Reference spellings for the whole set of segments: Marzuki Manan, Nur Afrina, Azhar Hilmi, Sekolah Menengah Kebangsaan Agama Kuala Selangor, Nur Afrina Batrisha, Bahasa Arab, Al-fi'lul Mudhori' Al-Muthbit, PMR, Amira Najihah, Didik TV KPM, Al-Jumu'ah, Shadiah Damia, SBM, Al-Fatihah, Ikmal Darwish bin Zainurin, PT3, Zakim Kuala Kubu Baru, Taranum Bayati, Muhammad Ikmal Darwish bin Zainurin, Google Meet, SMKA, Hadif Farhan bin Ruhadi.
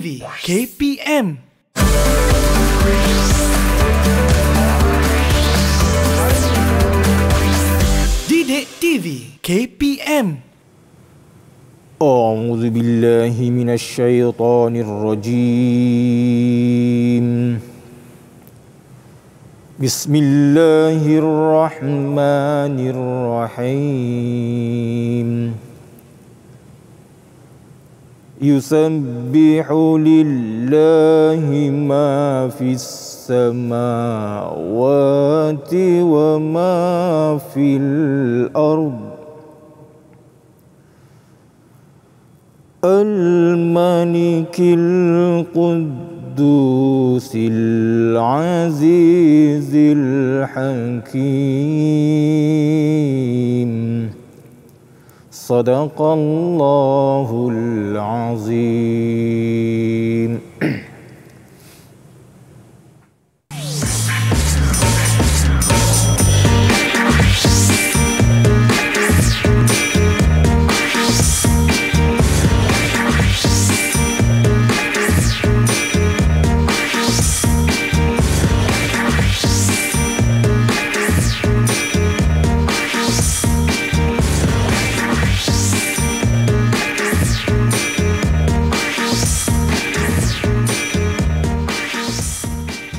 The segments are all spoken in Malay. TV KPM. Didik TV KPM. A'udzu billahi minasy syaithanir rajim. Bismillahirrahmanirrahim. يسبح لله ما في السماوات وما في الأرض الملك القدوس العزيز الحكيم Sadaqallahul Azim.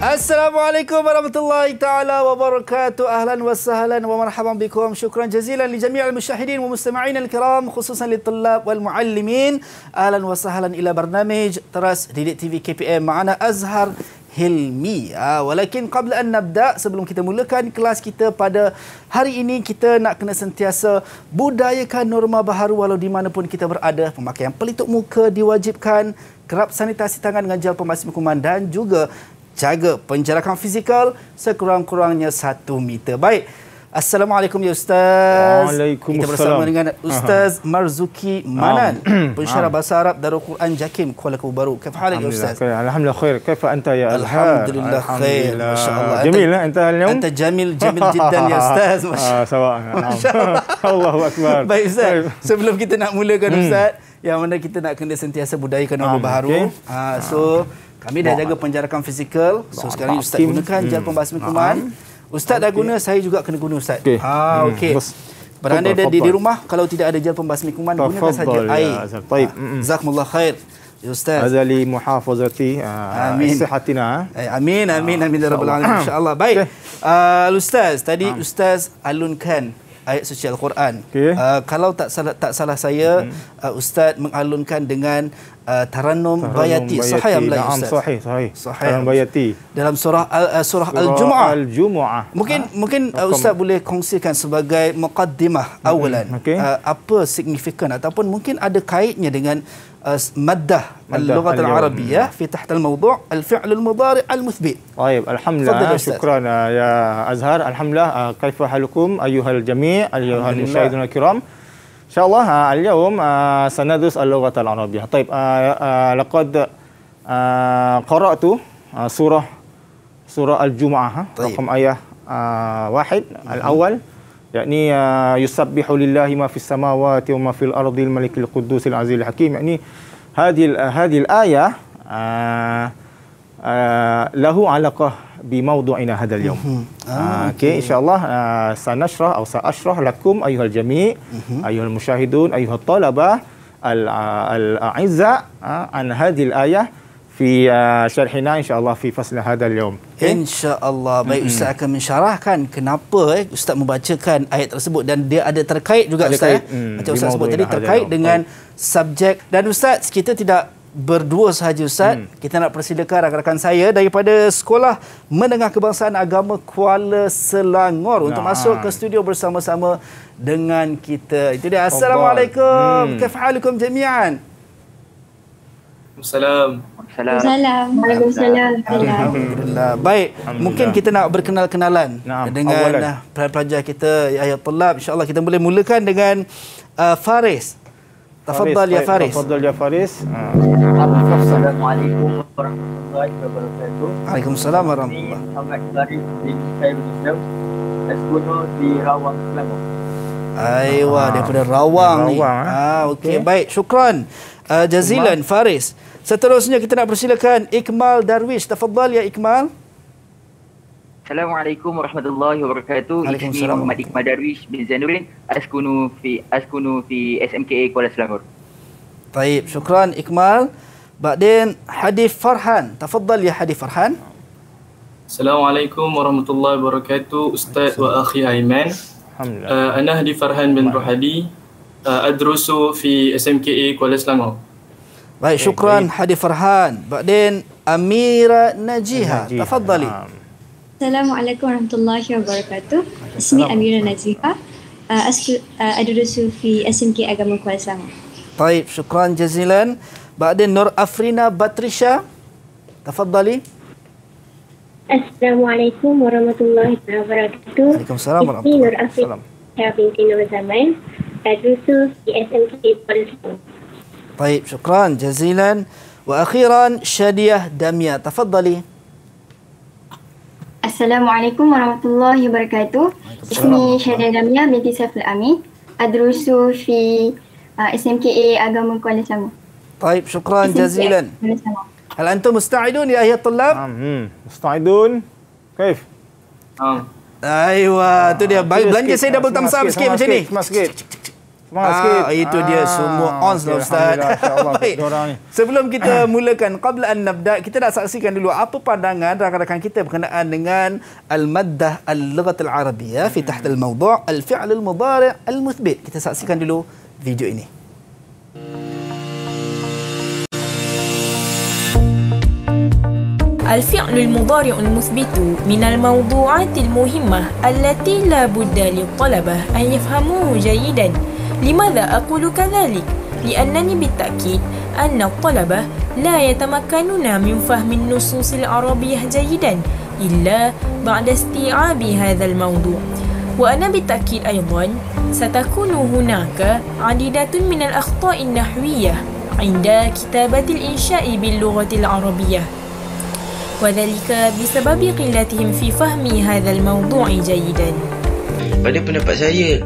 Assalamualaikum warahmatullahi taala wabarakatuh. Ahlan wa sahlan wa marhaban bikum. Syukran jazilan li jami'il musyahidin wa mustami'in al-kiram, khususan li tullab wal muallimin. Ahlan wa sahlan ila barnamij Teras Didik TV KPM. Ma'ana Azhar Hilmi. Walakin qabla an nabda, sebelum kita mulakan kelas kita pada hari ini, kita nak kena sentiasa budayakan norma baharu walau di mana pun kita berada. Pemakaian pelitup muka diwajibkan, kerap sanitasi tangan dengan gel pemasih kuman dan juga jaga penjarakan fizikal sekurang-kurangnya 1 meter. Baik. Assalamualaikum ya Ustaz. Waalaikumsalam. Kita bersama dengan Ustaz Marzuki Manan, pensyarah bahasa Arab Darul Quran Zakim Kuala Kubu Baru. Kaifa halak ya Ustaz? Alhamdulillah khair. Kaifa anta ya? Alhamdulillah khair. Masyaallah. Jamil lah anta al-yawm. Anta jamil, jamil jiddan ya Ustaz. Masyaallah. Sawa. Allahu akbar. Baik Ustaz. Sebelum kita nak mulakan Ustaz, yang mana kita nak kena sentiasa budayakan norma baharu. So kami dah jaga penjarakan fizikal. So sekarang ni Ustaz gunakan jel pembasmi kuman. Ustaz dah guna, saya juga kena guna Ustaz. Okey. Okey. Beranda ada di rumah, kalau tidak ada jel pembasmi kuman, gunakan saja air. Baik. Jazakumullah khair. Ustaz. Azali muhafazati sihatina. Amin amin amin ya rabbal alamin insya-Allah. Baik. Ustaz, tadi Ustaz alunkan ayat suci Al-Quran. Kalau tak salah saya, Ustaz mengalunkan dengan Taranum Bayati. Sahih am la Ustaz? Sahih, sahih. Taranum Bayati. Dalam surah Al-Jumu'ah. Mungkin Ustaz boleh kongsikan sebagai muqaddimah awalan. Apa signifikan ataupun mungkin ada kaitnya dengan maddah al-lughat al-arabiyyah fi tahta al-mawdu' al-fi'lul mudhari' al-muthbit. Baik, alhamdulillah. Syukran ya Azhar. Alhamdulillah. Kaifa halukum ayyuhal jami' ayyuhal musyahidun al-kiram. InsyaAllah, al-yawm sanadus al-lughat al-arabiyyah. Taib, laqad qara'tu surah Al-Jumu'ah, rakam ayah wahid, al-awal, yakni yusabbihu lillahi ma fis samawati wa ma fil ardi al-malikil quddus al-azizil hakim, yakni hadhil ayah lahu alaqah bimawdu'ina hadal yawm. Okey, insyaAllah sanashrah atau sa'ashrah lakum ayuhal jami' ayuhal musyahidun ayuhal talabah al-a'izza an hadhil ayah fi syarhina insyaAllah fi faslah hadal yawm. InsyaAllah. Baik, Ustaz akan mensyarahkan kenapa Ustaz membacakan ayat tersebut dan dia ada terkait juga Ustaz. Macam Ustaz sebut tadi, terkait dengan subjek. Dan Ustaz, kita tidak berdua sahaja Ustaz, kita nak persilakan rakan-rakan saya daripada Sekolah Menengah Kebangsaan Agama Kuala Selangor untuk masuk ke studio bersama-sama dengan kita. Itu dia. Assalamualaikum. Kaifa halukum jami'an? Waalaikumsalam. Alhamdulillah. Baik, mungkin kita nak berkenal-kenalan dengan pelajar kita ya talab. Insya-Allah kita boleh mulakan dengan Faris. Tafadhal ya Faris. Tafadhal ya Faris. Assalamualaikum warahmatullahi wabarakatuh. Waalaikumsalam warahmatullahi wabarakatuh. Saya di Rawang, Selangor. Aywa, daripada Rawang ni. Okey, baik. Syukran. jazilan Faris. Seterusnya kita nak persilakan Ikmal Darwish. Tafadhal ya Ikmal. Assalamualaikum warahmatullahi wabarakatuh. Ismi Muhammad Ikmal Darwish bin Zainurin, askunu fi SMK Kuala Selangor. Baik, syukran Ikmal. Ba'din Hadif Farhan. Tafadhal ya Hadif Farhan. Assalamualaikum warahmatullahi wabarakatuh Ustaz wa akhi Aiman. Alhamdulillah. Ana Hadif Farhan bin Ruhadi. Adrusu fi SMKA Kuala Selangor. Baik, syukran Hadi Farhan. Ba'din Amira Najihah. Tafadhali. Assalamualaikum warahmatullahi wabarakatuh. Ismi Amira Najihah. Adrusu fi SMKA Agama Kuala Selangor. Baik, syukran jazilan. Ba'din Nur Afrina Batrisha. Tafadhali. Assalamualaikum warahmatullahi wabarakatuh. Waalaikumsalam warahmatullahi wabarakatuh. Ismi Nur Afrina binti Nur Zaman. Adrusu di SMK Kuala Selangor. Baik, syukran jazilan. Wa akhiran Shadiah Damia. Tafadhali. Assalamualaikum warahmatullahi wabarakatuh. Ismi Shadiah Damia binti Saiful Amin. Adrusu fi SMK Agama Kuala Selangor. Baik, syukran jazilan. Hal antum musta'idun ya ayat talab? Musta'idun. Kaif? Aywa, tu dia. Baik, belanja saya double thumbs up sikit macam ni. Itu dia semua on lah Ustaz. Baik, sebelum kita mulakan, qabla an nabda, kita nak saksikan dulu apa pandangan rakan-rakan kita berkenaan dengan al-maddah al-lughat al-arabiyyah fi taht al-mawdu' al-fi'lul mudhari' al-muthbit. Kita saksikan dulu video ini. الفعل المضارع المثبت من الموضوعات المهمة التي لا بد للطلبة أن يفهموه جيدا. لماذا أقول كذلك؟ لأنني بالتأكيد أن الطلبة لا يتمكنون من فهم النصوص العربية جيدا إلا بعد استيعاب هذا الموضوع. وأنا بالتأكيد أيضا ستكون هناك عديدة من الأخطاء النحوية عند كتابة الإنشاء باللغة العربية. وذلك بسبب قلتهم في فهم هذا الموضوع جيدا. Pada pendapat saya,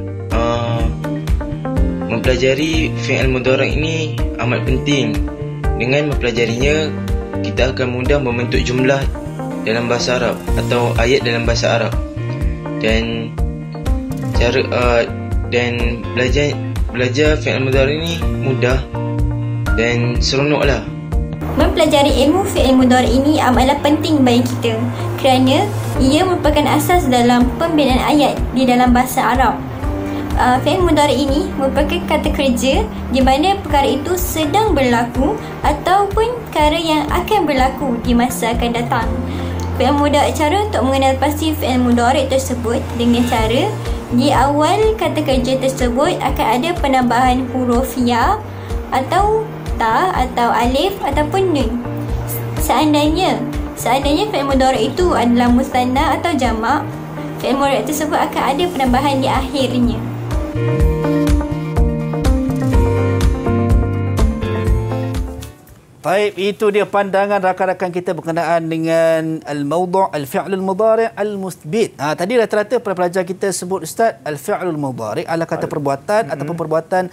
mempelajari fi'il mudhari' ini amat penting. Dengan mempelajarinya, kita akan mudah membentuk jumlah dalam bahasa Arab atau ayat dalam bahasa Arab. Dan cara dan belajar fi'il mudhari' ini mudah dan seronoklah. Mempelajari ilmu fi'il mudhari' ini amatlah penting bagi kita kerana ia merupakan asas dalam pembinaan ayat di dalam bahasa Arab. Fi'il mudhari' ini merupakan kata kerja di mana perkara itu sedang berlaku ataupun perkara yang akan berlaku di masa akan datang. Cara untuk mengenal pasti fi'il mudhari' tersebut dengan cara di awal kata kerja tersebut akan ada penambahan huruf ya atau ta atau alif ataupun nun. Seandainya fi'il mudhari' itu adalah musanna atau jamak, fi'il mudhari' tersebut akan ada penambahan di akhirnya. Baik, itu dia pandangan rakan-rakan kita berkenaan dengan al-mawdu' al-fi'lul mudhari' al-muthbit. Tadi rata-rata para pelajar kita sebut Ustaz, al-fi'lul mudhari' adalah kata perbuatan ataupun perbuatan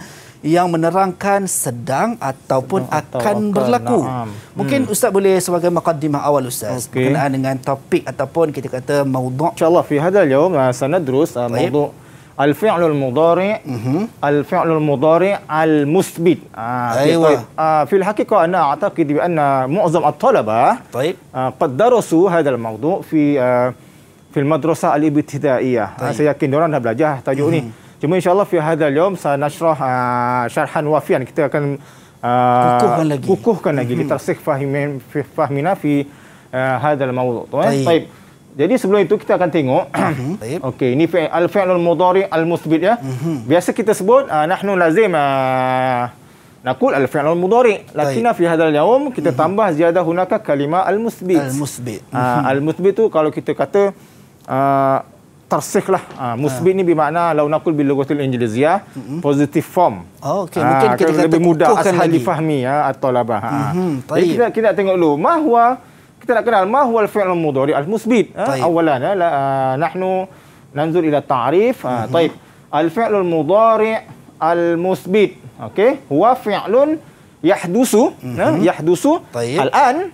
yang menerangkan sedang ataupun akan berlaku. Mungkin Ustaz boleh sebagai maqaddimah awal Ustaz berkenaan dengan topik ataupun kita kata mawdu'. InsyaAllah fi hadal yaum sanadrus mawdu' al-fi'lul mudhari' al-fi'lul mudhari' al-muthbit. Fi al-haqiqa ana a'taqid bi anna mu'azzam at-talaba qad darasu hadal mawdu' fi al-madrasah al-ibtidaiyah. Saya yakin diorang dah belajar tajuk ni. Cuma insyaAllah fi hadal yaum sanashrah syarhan wafian. Kita akan kukuhkan lagi litarsih fahmina fi hadal mawdu'. Baik. Jadi sebelum itu kita akan tengok. Okey, ini al-fi'lul mudhari' al-muthbit ya. Biasa kita sebut nahnu lazim naqul al-fi'lul mudhari'. Lakinna fi hadal yaum kita tambah ziyadah hunaka kalimah al-muthbit. Al-muthbit. Al-muthbit tu kalau kita kata tarsihlah. Muthbit ni bermakna law naqul bil lughatil Inggrisiyah positive form. Mungkin kita lebih mudah asal difahami ya at-talabah. Jadi kita tengok dulu kita nak kenal mahwa al-fi'l al-mudhari' al-muthbit. Awalan nahnu nanzur ila ta'rif. Al-fi'l al-mudhari' al-muthbit. Okey, huwa fi'lun yahdusu, yahdusu al-an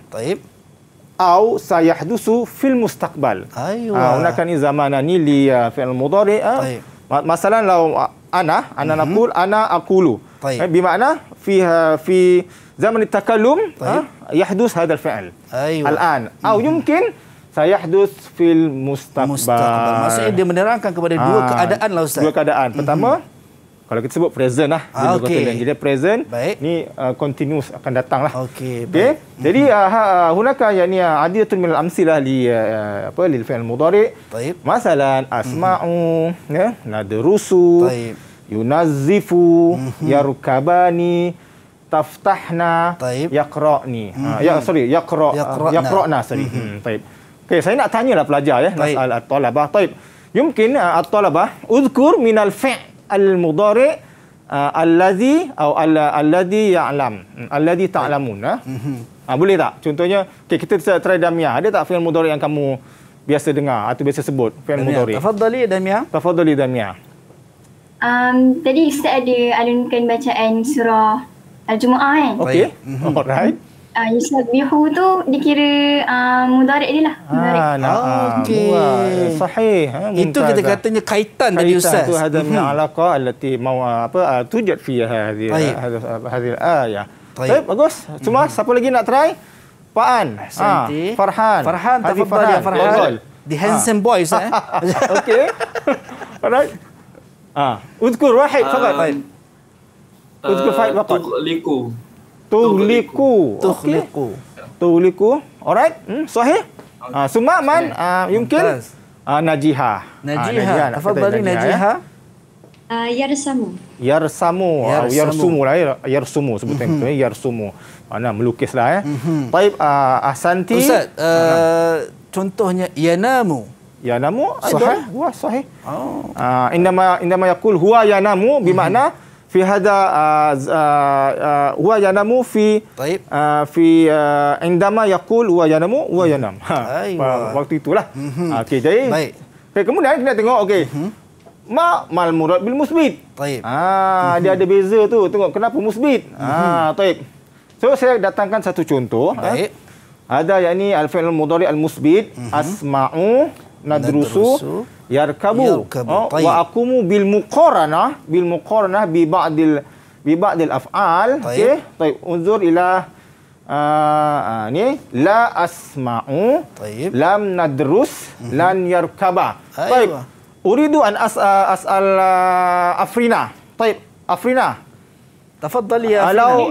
au sayahdusu fil mustaqbal. Unaka ni zamanani li fi'l mudhari'. Masalan law ana naqul ana aqulu. Bimakna fi zaman at-takallum yahdus hadha al-fi'l al-an au yumkin sayahdus fil mustaqbal. Maksudnya dia menerangkan kepada dua keadaan lah Ustaz. Dua keadaan. Pertama, kalau kita sebut present lah. Jadi present ni continuous akan datang lah. Okey. Jadi hunaka yakni adiatun min al-amsilah li apa lil fi'l mudhari'. Masalan asma'u, ya, nadrusu, yunazzifu, yarkabani, taftahna, yaqra'ni. Yaqra'na. Okey, saya nak tanyalah pelajar ya, al-talabah. Mungkin al-talabah uzkur min al-fi'l al-mudhari' allazi atau allazi ya'lam, allazi ta'lamun. Boleh tak? Contohnya, okey, kita try Damia. Ada tak fi'il mudhari' yang kamu biasa dengar atau biasa sebut? Fi'il mudhari'. Tafadhali Damia. Tafadhali Damia. Tadi Ustaz ada alunkan bacaan surah Al-Jumu'ah kan? Okey. Alright. Yusabbihu tu dikira mudhari' dia lah. Okey. Sahih. Itu kita katanya kaitan tadi Ustaz. Kaitan tu hadha min alaqa allati tujad fiha hadhihi al-ayah. Baik, bagus. Cuma siapa lagi nak try? Faan. Farhan. Farhan tafadhal Farhan. The handsome boy Ustaz. Okey. Alright. Udhkur wahid faqat. Udhkur wahid faqat. Liku. Tughliqu. Tughliqu. Tughliqu. Alright. Sahih. Suma man mungkin Najihah. Najihah. Tafadhali Najihah. Yarsamu. Yarsamu. Yarsumu lah. Yarsumu sebutan itu. Yarsumu. Mana melukis lah. Taib ahsanti. Ustaz, contohnya yanamu. Yanamu. Sahih. Wah, sahih. Indama yakul huwa yanamu bermakna في هذا هو ينام في في عندما يقول هو ينام هو ينام waktu itulah. Okey, jadi kemudian kita tengok okey ma mal murad bil musbit. Dia ada beza tu, tengok kenapa musbit. So saya datangkan satu contoh. Ada yakni al fi'l mudhari' al musbit asma'u nadrusu yarkabu wa aqumu bil muqaranah bi ba'dil af'al. Okey, baik, unzur ila ni la asma'u lam nadrus lan yarkaba. Baik, uridu an as'al Afrina. Baik, Afrina, tafadhali ya Afrina.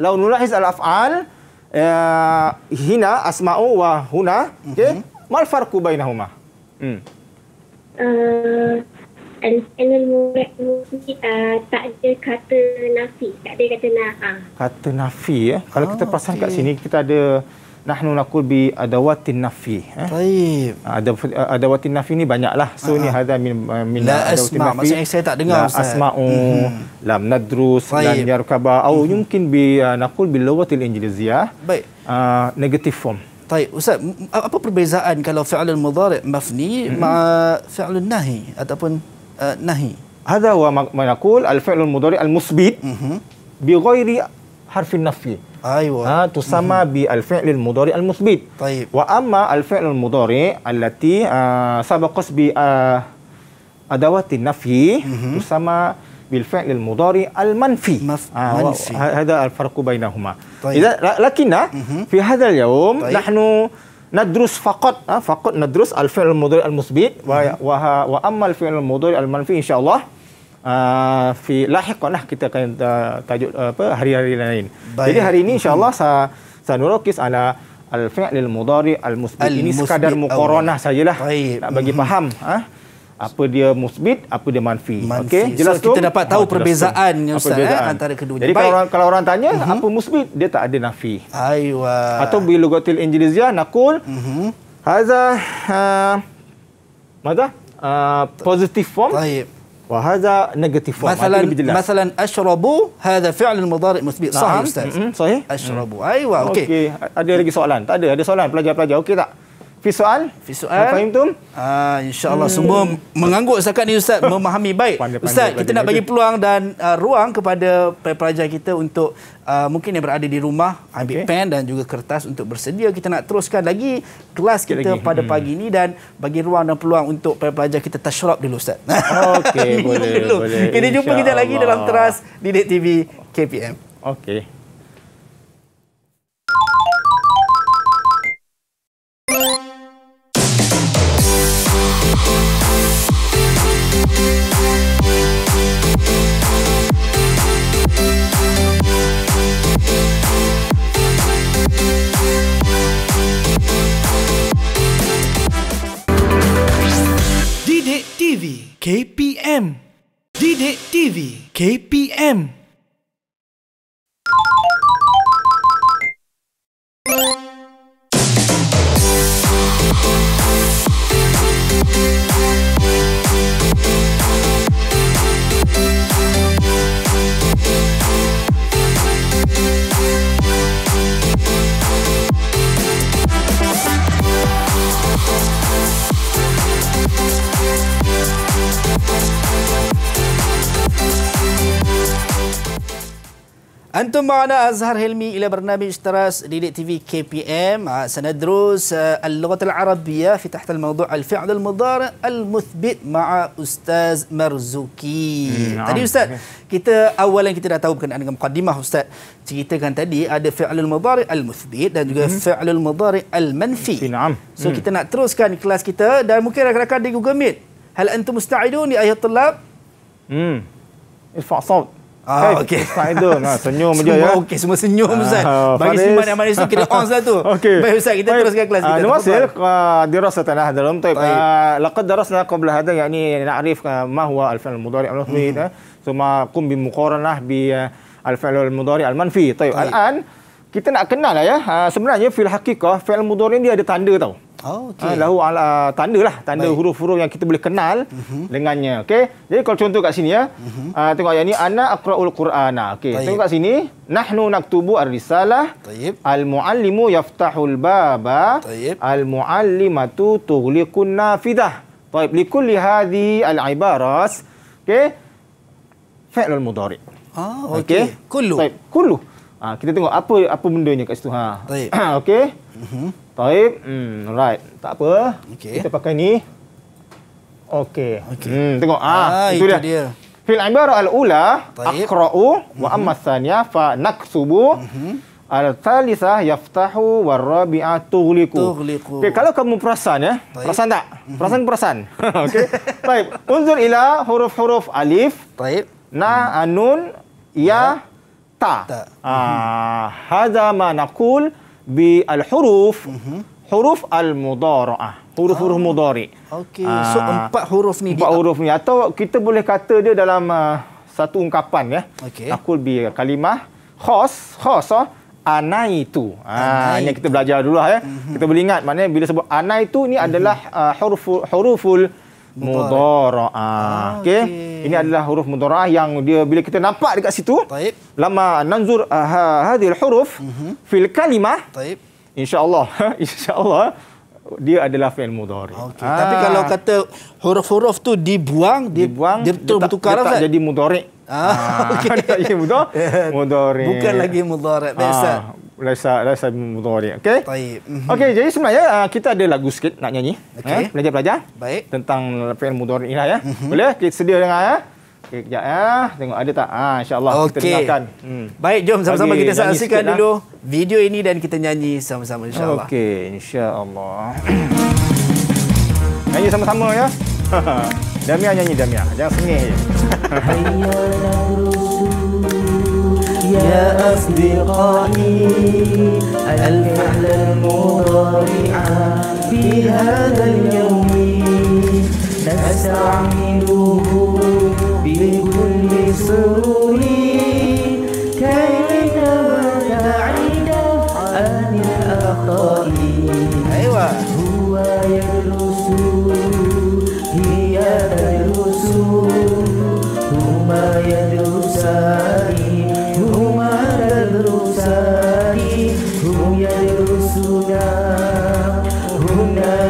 Law nulahiz al af'al hina asma'u wa huna, okey, mal farqu bainahuma? Al-fi'lul mudhari' tak ada kata nafi, tak ada kata na'a. Kata nafi ya. Kalau kita pasang kat sini kita ada nahnu naqul bi adawatin nafi. Baik. Adawatin nafi ni banyaklah. So ni hadza min adawatin nafi. Maksudnya saya tak dengar Ustaz. Asma'u, lam nadrus, lam yarkaba atau mungkin bi naqul bil lughatil injiliziyah. Baik. Negative form. Baik Ustaz, apa perbezaan kalau fi'lul mudhari' mafni ma'a fi'lun nahi ataupun nahi? Hadza wa man yaqul al-fi'lul mudhari' al-musbit bi ghairi harfin nafi. Tusama bi al-fi'lul mudhari' al-musbit. Wa amma al-fi'lul mudhari' allati sabaqas bi adawati nafi tusama bil fi'lil mudhari' al-manfi. Hadza al-farqu bainahuma. Idza lakinna fi hadha al-yawm nahnu nadrus faqat nadrus al-fi'l mudhari' al-musbit wa amma al-fi'l mudhari' al-manfi insyaallah fi lahiqanah kita akan tajuk apa hari-hari lain. Jadi hari ini insyaallah saya nurukis ala al-fi'lil mudhari' al-musbit. Ini sekadar muqaranah sajalah nak bagi faham apa dia musbit, apa dia manfi. Okey, jelas tu. So, kita dapat tahu perbezaan Ustaz antara keduanya. Jadi kalau orang tanya apa musbit, dia tak ada nafi. Atau bi lugatil injiliziyah naqul hadza madha positive form. Wa hadza negative form. Masalan ashrabu hadza fi'lul mudhari' musbit. Sahih Ustaz. Sahih. Ashrabu. Okey. Ada lagi soalan? Tak ada. Ada soalan pelajar-pelajar okey tak? Fi soal. Fahimtum? InsyaAllah semua menganggut setakat ni Ustaz. Memahami baik. Pandai, Ustaz, kita nak bagi peluang dan ruang kepada pelajar kita untuk mungkin yang berada di rumah, ambil pen dan juga kertas untuk bersedia. Kita nak teruskan lagi kelas kita pada pagi ini dan bagi ruang dan peluang untuk pelajar kita tashrab dulu Ustaz. Okey, boleh. Kita jumpa kita lagi dalam teras Didik TV KPM. Okey. KPM Didik TV KPM. Antum ma'ana Azhar Hilmi ila barnamij teras Didik TV KPM. Sanadrus al-lughat al-arabiyyah fi tahta al-mawdu' al-fi'lul mudhari' al-muthbit ma'a Ustaz Marzuki. Tadi Ustaz, kita awalan kita dah tahu berkenaan dengan mukadimah Ustaz. Ceritakan tadi ada fi'lul mudhari' al-muthbit dan juga fi'lul mudhari' al-manfi. So kita nak teruskan kelas kita dan mungkin rakan-rakan di Google Meet. Hal antum musta'idun ya ayuhat talab? Irfa' sawt. Okey. Saidun. Senyum je ya. Okey, semua senyum Ustaz. Bagi senyuman yang manis tu kita on lah tu. Baik Ustaz, kita teruskan kelas kita. Nuwasil dirasah tanah dalam taib. Laqad darasna qabla hada yani na'rif ma huwa al-fi'l al-mudhari' al-muthbit thumma qum bi muqaranah bi al-fi'l al-mudhari' al-manfi. Taib. Al-an kita nak kenal lah ya. Sebenarnya fil haqiqah fi'l mudhari' dia ada tanda tau. Lahu ala tandalah, tanda huruf-huruf yang kita boleh kenal dengannya. Okey. Jadi kalau contoh kat sini ya. Tengok yang ni ana aqraul qur'ana. Okey. Tengok kat sini, nahnu naktubu ar-risalah. Al-muallimu yaftahul baba. Al-muallimatu tughliqun nafidah. Taib likulli hadhi al-ibarat. Okey. Fi'lul mudhari'. Okey. Kullu. Taib, kullu. Kita tengok apa bendanya kat situ ha. Taib. Okey. Taib, right. Tak apa. Okay. Kita pakai ni. Okey. Tengok itu dia. Fil ibarah al-ula aqra'u wa amma tsaniya fa naksubu. Al-thalithah yaftahu wa ar-rabi'ah tughliqu. Okey, kalau kamu perasan ya. Taib. Perasan tak? Perasan. Okey. Taib. Unzur ila huruf-huruf alif, taib, na, nun, ya, ta. Hadza ma naqul bi al-huruf huruf al-mudhara'ah, huruf-huruf mudhari'. Okey, so empat huruf ni, atau kita boleh kata dia dalam satu ungkapan ya. Naqul bi kalimah khas anaitu. Ini kita belajar dulu ya. Kita boleh ingat maknanya bila sebut anaitu ni adalah huruful mudhara'ah. Okey. Ini adalah huruf mudhara'ah yang dia bila kita nampak dekat situ. Taib. Lama nanzur hadhil huruf fil kalimah. Taib. Insya-Allah. Insya-Allah dia adalah fi'il mudhari'. Okey. Tapi kalau kata huruf-huruf tu dibuang dia bertukar tak jadi mudhari'. Okey. Tak jadi mudhari'. Bukan lagi mudhari'. Biasa mudhari'. Okey. Baik. Okey, jadi sebenarnya kita ada lagu sikit nak nyanyi. Belajar-belajar. Baik. Tentang fi'il mudhari' ni lah ya. Boleh? Kita sedia dengar ya. Okey, kejap ya. Tengok ada tak? Insya-Allah kita dengarkan. Baik, jom sama-sama kita saksikan dulu video ini dan kita nyanyi sama-sama insya-Allah. Okey, insya-Allah. Nyanyi sama-sama ya. Damia nyanyi Damia. Jangan sengih je. يا أصدقائي الفعل المضارع في هذا اليوم نستعمله بكل سرور كي نبتعد عن الأخطاء هو يدرس هي تدرس هما يدرسان هم يدرسون هنا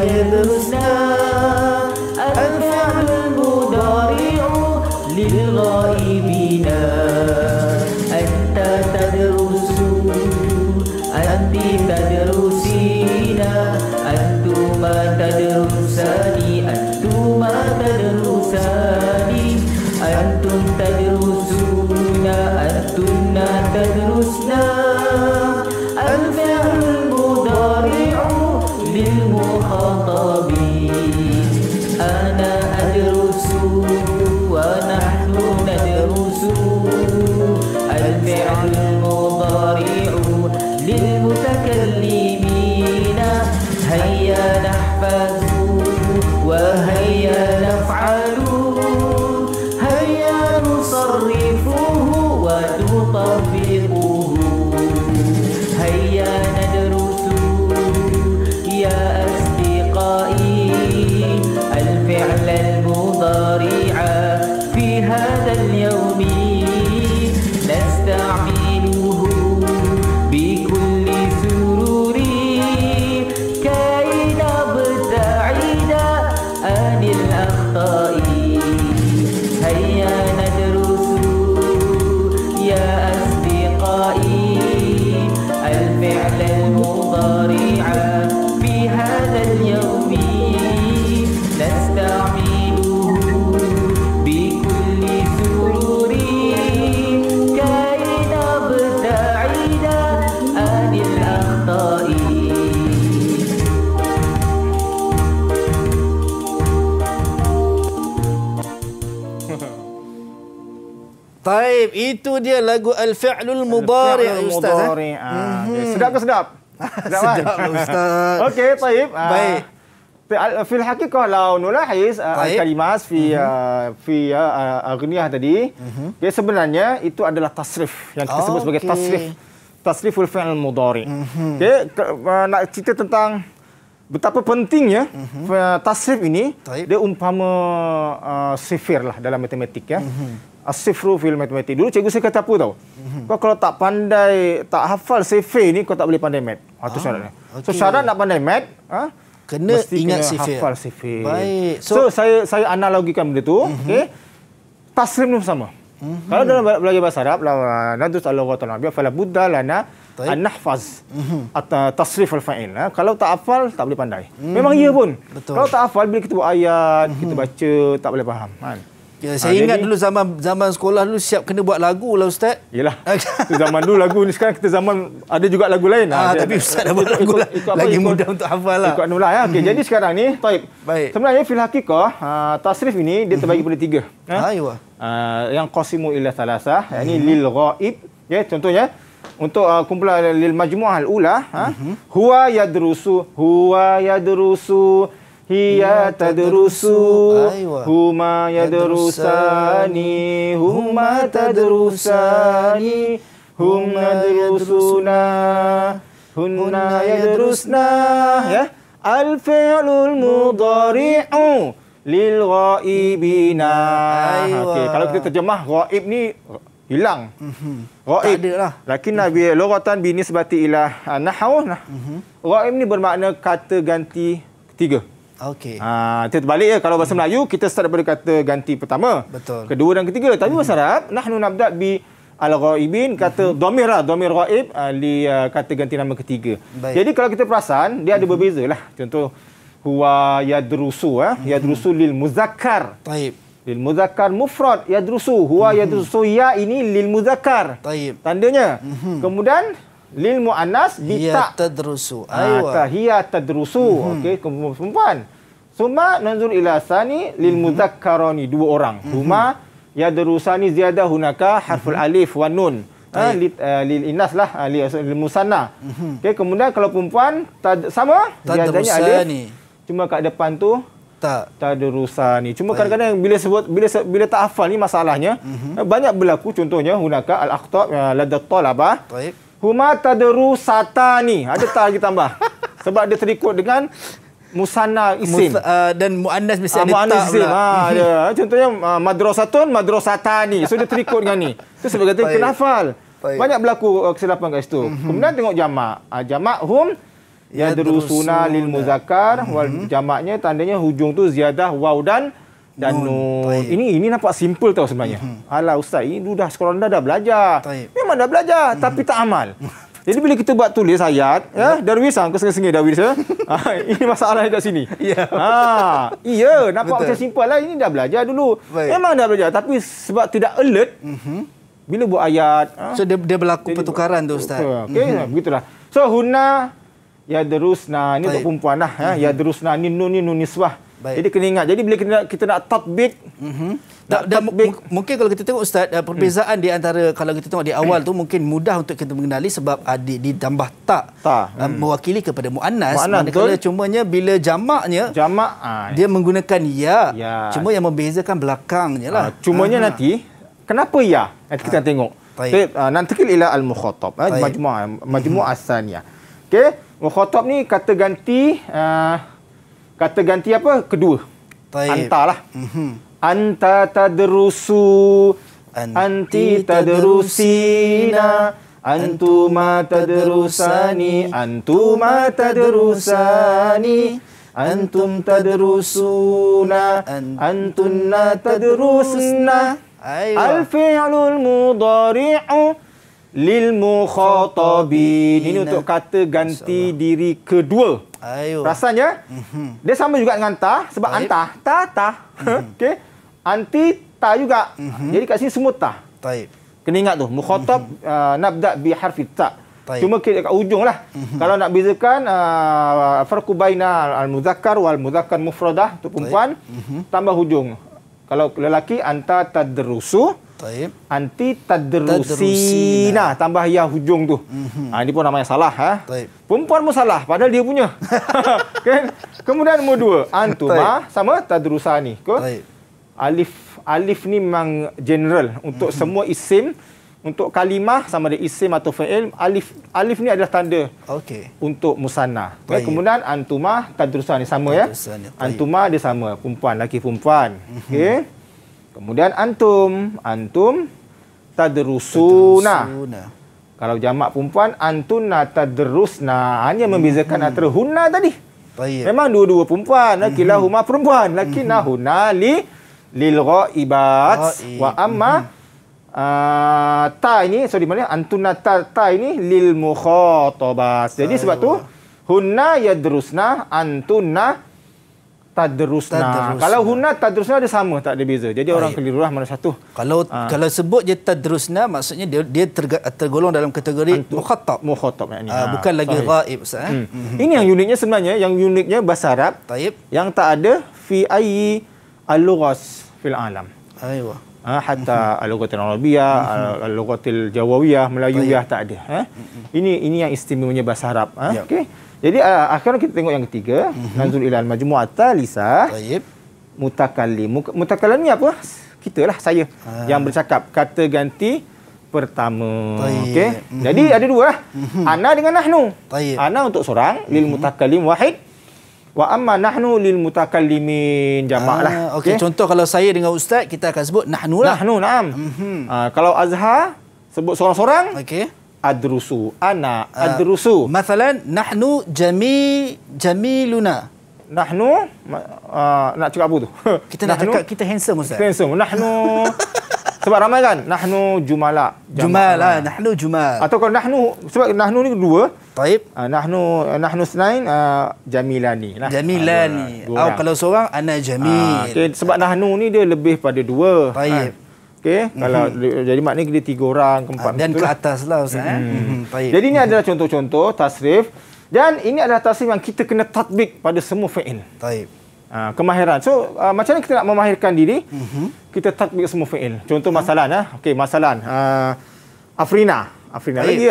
Taib, itu dia lagu Al-fi'lul Mudhori' Ustaz. Sedap ke sedap? Sedap kan? Ustaz. Okey, taib. Baik. في الحقيقة لو نلاحظ الكلمات في أغنية tadi, dia sebenarnya itu adalah tasrif yang kita sebut sebagai tasrif, tasriful fi'l mudhari. Nak cerita tentang betapa pentingnya tasrif ini. Dia umpama sifir lah dalam matematik ya. As-sifru fil matematik. Dulu cikgu saya kata apa tahu? Kau kalau tak pandai, tak hafal sifir ni, kau tak boleh pandai mat. Itu syaratnya. So syarat nak pandai mat, kena mesti ingat sifir. Hafal sifir. Baik. So saya analogikan benda tu, okey. Taslim ni sama. Kalau dalam belajar bahasa Arab, la nadus al-lughat al-arabiyya fala budda lana an nahfaz tasrif al-fa'il. Kalau tak hafal tak boleh pandai. Memang ia pun. Betul. Kalau tak hafal bila kita buat ayat, kita baca tak boleh faham kan. Ya, saya ingat dulu zaman sekolah dulu siap kena buat lagu lah Ustaz. Yalah. Itu zaman dulu lagu ni, sekarang kita zaman ada juga lagu lain. Tapi Ustaz dah buat lagu lah. Lagi mudah untuk hafal lah. Ikut nulah ya. Okey, jadi sekarang ni Taib. Baik. Sebenarnya fil hakikah tasrif ini dia terbagi pada tiga. Yang qasimu illa thalasah, yakni lil ghaib. Ya, contohnya untuk kumpulan lil majmu'ah al-ula, huwa yadrusu hiya tadrusu, huma yadrusani, huma tadrusani, hum yadrusuna, hunna yadrusna. Ya, al-fi'lul mudhari'u lil ghaibina. Okey, kalau kita terjemah ghaib ni hilang. Ghaib. Tak ada lah. Lakin Nabi loratan bini sebati ilah nahau. Ghaib ni bermakna kata ganti ketiga. Okey. Kita terbalik ya, kalau bahasa Melayu kita start daripada kata ganti pertama, kedua dan ketiga. Tapi bahasa Arab nahnu nabda bi al-ghaibin, kata dhamir ghaib li kata ganti nama ketiga. Baik. Jadi kalau kita perasan dia ada berbezalah. Contoh huwa yadrusu yadrusu lil muzakkar. Taib. Lil muzakkar mufrad yadrusu, huwa yadrusu ya ini lil muzakkar. Taib. Tandanya. Kemudian lil mu'annas bitta tadrusu. Hiya tadrusu. Okey, perempuan. Suma nanzur ila sani lil mudhakkarani, dua orang. Huma yadrusani ziyadah hunaka harful alif wa nun. Lil inas lah, lil musanna. Okey, kemudian kalau perempuan sama ziyadahnya alif. Cuma kat depan tu tadrusani. Cuma kadang-kadang bila tak hafal ni masalahnya. Banyak berlaku, contohnya hunaka al-akhtab ladat talabah. Baik. Huma tadrusatani. Ada tak lagi tambah? Sebab dia terikut dengan musanna isim. Dan mu'annas mesti ada tak pula. Contohnya madrasatun, madrasatani. So dia terikut dengan ni. Itu sebab kata kena hafal. Banyak berlaku kesilapan kat situ. Kemudian tengok jamak. Jamak hum yadrusuna lil muzakkar. Jamaknya tandanya hujung tu ziyadah waw dan nun. Ini nampak simple tau sebenarnya. Alah Ustaz, ini dah sekolah anda dah belajar. Taib. Memang dah belajar tapi tak amal. Jadi bila kita buat tulis ayat, Darwish aku sengaja Darwish. Ini masalah dekat sini. Nampak macam simple lah, ini dah belajar dulu. Baik. Memang dah belajar tapi sebab tidak alert, bila buat ayat. So dia berlaku pertukaran tu Ustaz. Okey, begitulah. So hunna yadrusna ni untuk perempuan lah. Yadrusna ni nun ni nun nisbah. Baik. Jadi kena ingat. Jadi bila kita nak tatbik, mungkin kalau kita tengok Ustaz, perbezaan di antara, kalau kita tengok di awal tu mungkin mudah untuk kita mengenali sebab ditambah tak. Mewakili kepada mu'annas. Manakala cumanya bila jamaknya, dia menggunakan ya. Cuma yang membezakan belakangnya lah. Cumanya nanti, kenapa ya? Nanti kita tengok. Nantikil ila al-mukhatab. Majmu'ah as-saniyah. Okey, mukhatab ni kata ganti... kata ganti apa? Kedua. Anta lah. Anta tadrusu, anti tadrusina, antuma tadrusani, antuma tadrusani, antum tadrusuna, antunna tadrusna. Al-fi'lul mudhari'u lil mukhatabin. Ini untuk kata ganti diri kedua. Rasanya dia sama juga dengan ta, sebab anta, ta. Okey, anti ta juga. Jadi kat sini semua ta. Taib. Kena ingat tu, mukhatab nabda bi harfi ta. Cuma kita kat ujung lah. Kalau nak bezakan farqu baina al-muzakkar wal muzakkar mufradah untuk perempuan, tambah hujung. Kalau lelaki anta tadrusu, Taib. Anti tadrusina. Tambah ya hujung tu. Ini pun namanya salah. Perempuan pun salah. Padahal dia punya. Kan? Kemudian nombor dua. Antumah sama tadrusani. Alif. Alif ni memang general. Untuk semua isim. Untuk kalimah sama ada isim atau fa'il, alif alif ni adalah tanda. Okey. Untuk musanna. Okay, kemudian antumah tadrusani sama ya. Antumah dia sama, perempuan laki perempuan. Okey. Kemudian antum, antum tadrusuna. Tadrusuna. Kalau jamak perempuan antunna tadrusna. Hanya membezakan antara hunna tadi. Baik. Memang dua-dua perempuan, laki lahuma perempuan, laki nahuna li lil ghaibat wa amma ta ini, sorry mana, antuna ta, ta ini lil mukhatabas. Jadi sebab tu hunna yadrusna, antuna tadrusna. Kalau hunna tadrusna dia sama, tak ada beza. Jadi orang keliru lah mana satu. Kalau kalau sebut je tadrusna maksudnya dia tergolong dalam kategori mukhatab. Mukhatab maknanya. Bukan lagi ghaib. Ini yang uniknya sebenarnya, yang uniknya bahasa Arab yang tak ada fi ayyi al-lughas fil alam. Aywa. Hatta al-lughatil Arabiah, al-lughatil Jawawiyah, Melayuiyah tak ada. Ini yang istimewanya bahasa Arab. Okey. Jadi akhirnya kita tengok yang ketiga, Nazul ilal majmu'at talisah. Baik. Mutakallim. Mutakallim ni apa? Kitalah, saya yang bercakap. Kata ganti pertama. Okey. Jadi ada dua lah. Ana dengan nahnu. Ana untuk seorang, lil mutakallim wahid. Wa amma nahnu lil mutakallimin jamaklah. Okey, contoh kalau saya dengan ustaz kita akan sebut nahnu lah. Nahnu, na'am. Kalau Azhar sebut seorang-seorang. Okey. Adrusu, ana adrusu. Misalan nahnu jamiluna. Nahnu nak cakap apa tu? Kita nak cakap kita handsome ustaz. Handsome. Nahnu sebab ramai kan? Nahnu jumala. Jumala, nahnu jumal. Atau kalau nahnu, sebab nahnu ni dua. Taib. Nahnu snain jamilani. Jamilani. Atau kalau seorang ana jamil. Okey, sebab nahnu ni dia lebih pada dua. Taib. Okey, kalau jadi maknanya dia tiga orang, keempat. Dan ke ataslah ustaz. Taib. Jadi ini adalah contoh-contoh tasrif dan ini adalah tasrif yang kita kena tatbik pada semua fi'il. Taib. Kemahiran. So, macam mana kita nak memahirkan diri? Kita tatbik semua fi'il. Contoh masalah. Okey, masalah. Afrina. Afrina lagi.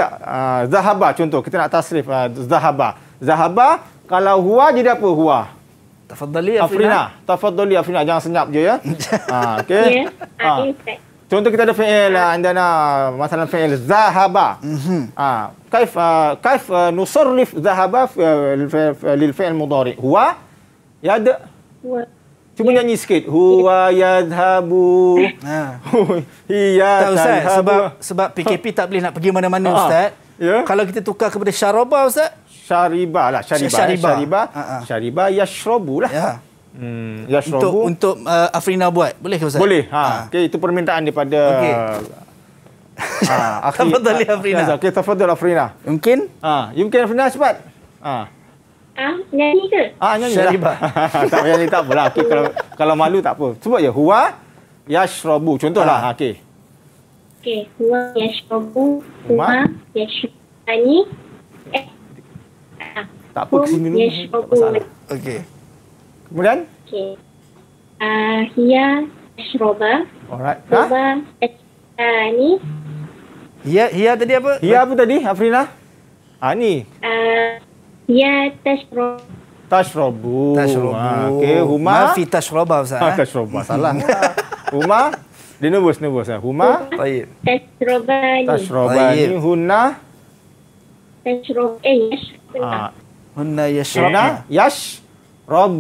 Zahaba contoh. Kita nak tasrif. Zahaba. Zahaba. Kalau huwa jadi apa? Huwa. Tafaddali Afrina. Tafaddali Afrina. Jangan senyap je ya. Okey. Contoh kita ada fi'il. Andana masalah fi'il. Zahaba. Kaif nusurrif zahaba lil fi'il mudhari. Huwa. Ya ada. Cuma nyanyi sikit. Huwa yadhabu. Hiya tadhabu. Sebab PKP tak boleh nak pergi mana-mana ustaz. Kalau kita tukar kepada syaraba ustaz? Syariba lah. Syariba. Syariba yashrabu lah. Yashrabu. Untuk Afrina buat. Boleh ke ustaz? Boleh. Okey, itu permintaan daripada Tafadhali Afrina. Okey, tafadhali Afrina. Mungkin? Mungkin Afrina cepat. Nyanyi ke? Nyanyi Syaribah. Tak payah nyanyi, tak apalah. Okay, kalau malu tak apa. Sebut je. Huwa yashrabu. Contohlah. Okey. Okey. Huwa yashrabu. Huwa yashrabani. Tak apa, kesini dulu. Yashrabu. Okey. Kemudian? Okey. Hiya yashraba. Alright. Huwa yashrabani. Hiya tadi apa? Hiya apa tadi, Afrina? Ni. Ya tashrobu. Tashrobu. Okey, huma. Mafi tashroba ustaz. Tashroba salah. Huma dinubus huma. Baik. Tashrobani. Tashrobani hunna. Tashrob hunna yashrabna. Yashrab.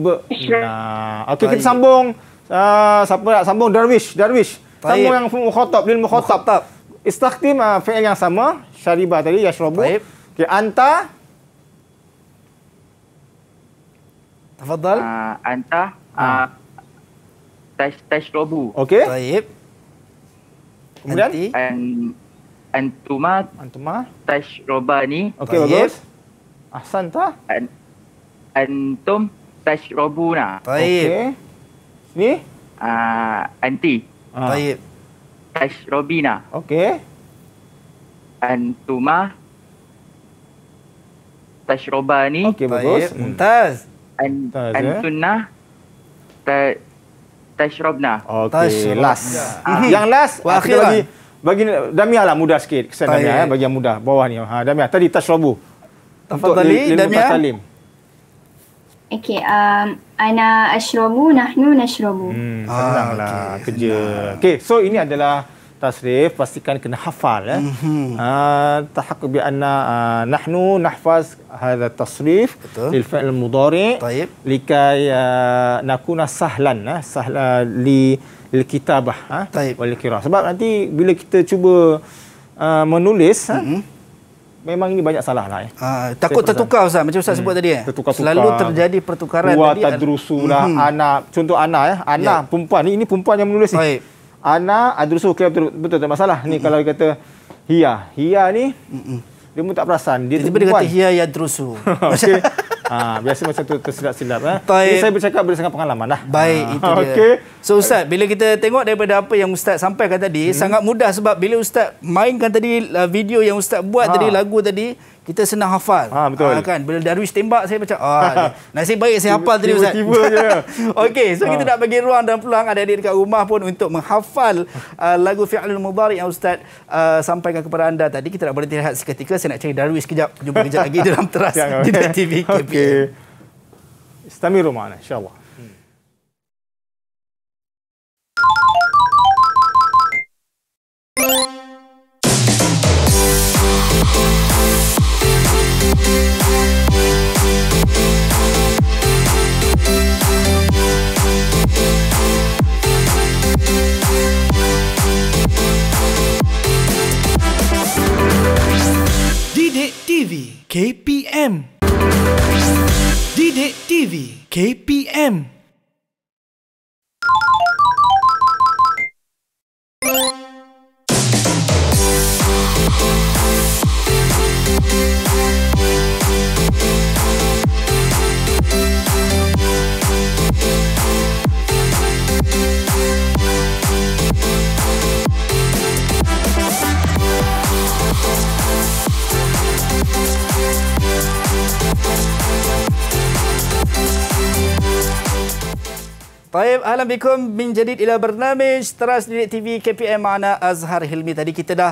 Okey, kita sambung. Siapa nak sambung? Darwish. Sambung yang mukhatab lil mukhatab. Istakhdim fi'il yang sama, syariba tadi yashrabu. Okey, anta تفضل انت تشربوا اوكي طيب kemudian antuma tashrobani okey bagus ahsanta antum tashrobuna طيب ni anti طيب tashrobina okey antuma tashrobani okey bagus mumtaz Antuna tashrabna. Okey, last. Yang last akhir lagi. Bagi Damia lah mudah sikit. Kesan Damia ya, bagi yang mudah bawah ni. Ha, Damia tadi tashrabu. Tafadhali Damia. Okey, ana ashrabu, nahnu nashrabu. Senanglah kerja. Okey, so ini adalah tasrif, pastikan kena hafal ya. Tahaqqu bi anna nahnu nahfaz hadha tasrif lil fi'l mudhari' likai nakuna sahlan sahla li lil kitabah wal qira'ah. Sebab nanti bila kita cuba menulis memang ini banyak salah lah. Takut tertukar Ustaz, macam Ustaz sebut tadi. Tertukar-tukar. Selalu terjadi pertukaran. Wa tadrusulah, anak. Contoh anak ya. Anak, perempuan. Ini perempuan yang menulis ni. Anak, adrusu. Okay, betul tak masalah. Ni kalau dia kata hiya. Hiya ni, dia pun tak perasan. Dia tiba-tiba dia kata hiya yadrusu. Okey. Biasa macam tu tersilap-silap. Jadi saya bercakap berdasarkan pengalaman lah. Baik, itu dia. Okay. So Ustaz, bila kita tengok daripada apa yang Ustaz sampaikan tadi, sangat mudah sebab bila Ustaz mainkan tadi video yang Ustaz buat tadi, lagu tadi, kita senang hafal. Betul. Kan? Bila Darwish tembak, saya macam, nasib baik saya hafal tadi Ustaz. Tiba-tiba je. Okey, so kita nak bagi ruang dan peluang adik-adik dekat rumah pun untuk menghafal lagu Fi'lul Mudhari' yang Ustaz sampaikan kepada anda tadi. Kita nak berhenti seketika, saya nak cari Darwish kejap. Jumpa kejap lagi dalam teras Didik TV KPM. استمروا معنا إن شاء الله. Didik TV KPM. Didik TV KPM. Baik, ahlan bikum min jadid ila barnamij Teras Didik TV KPM ma'ana Azhar Hilmi. Tadi kita dah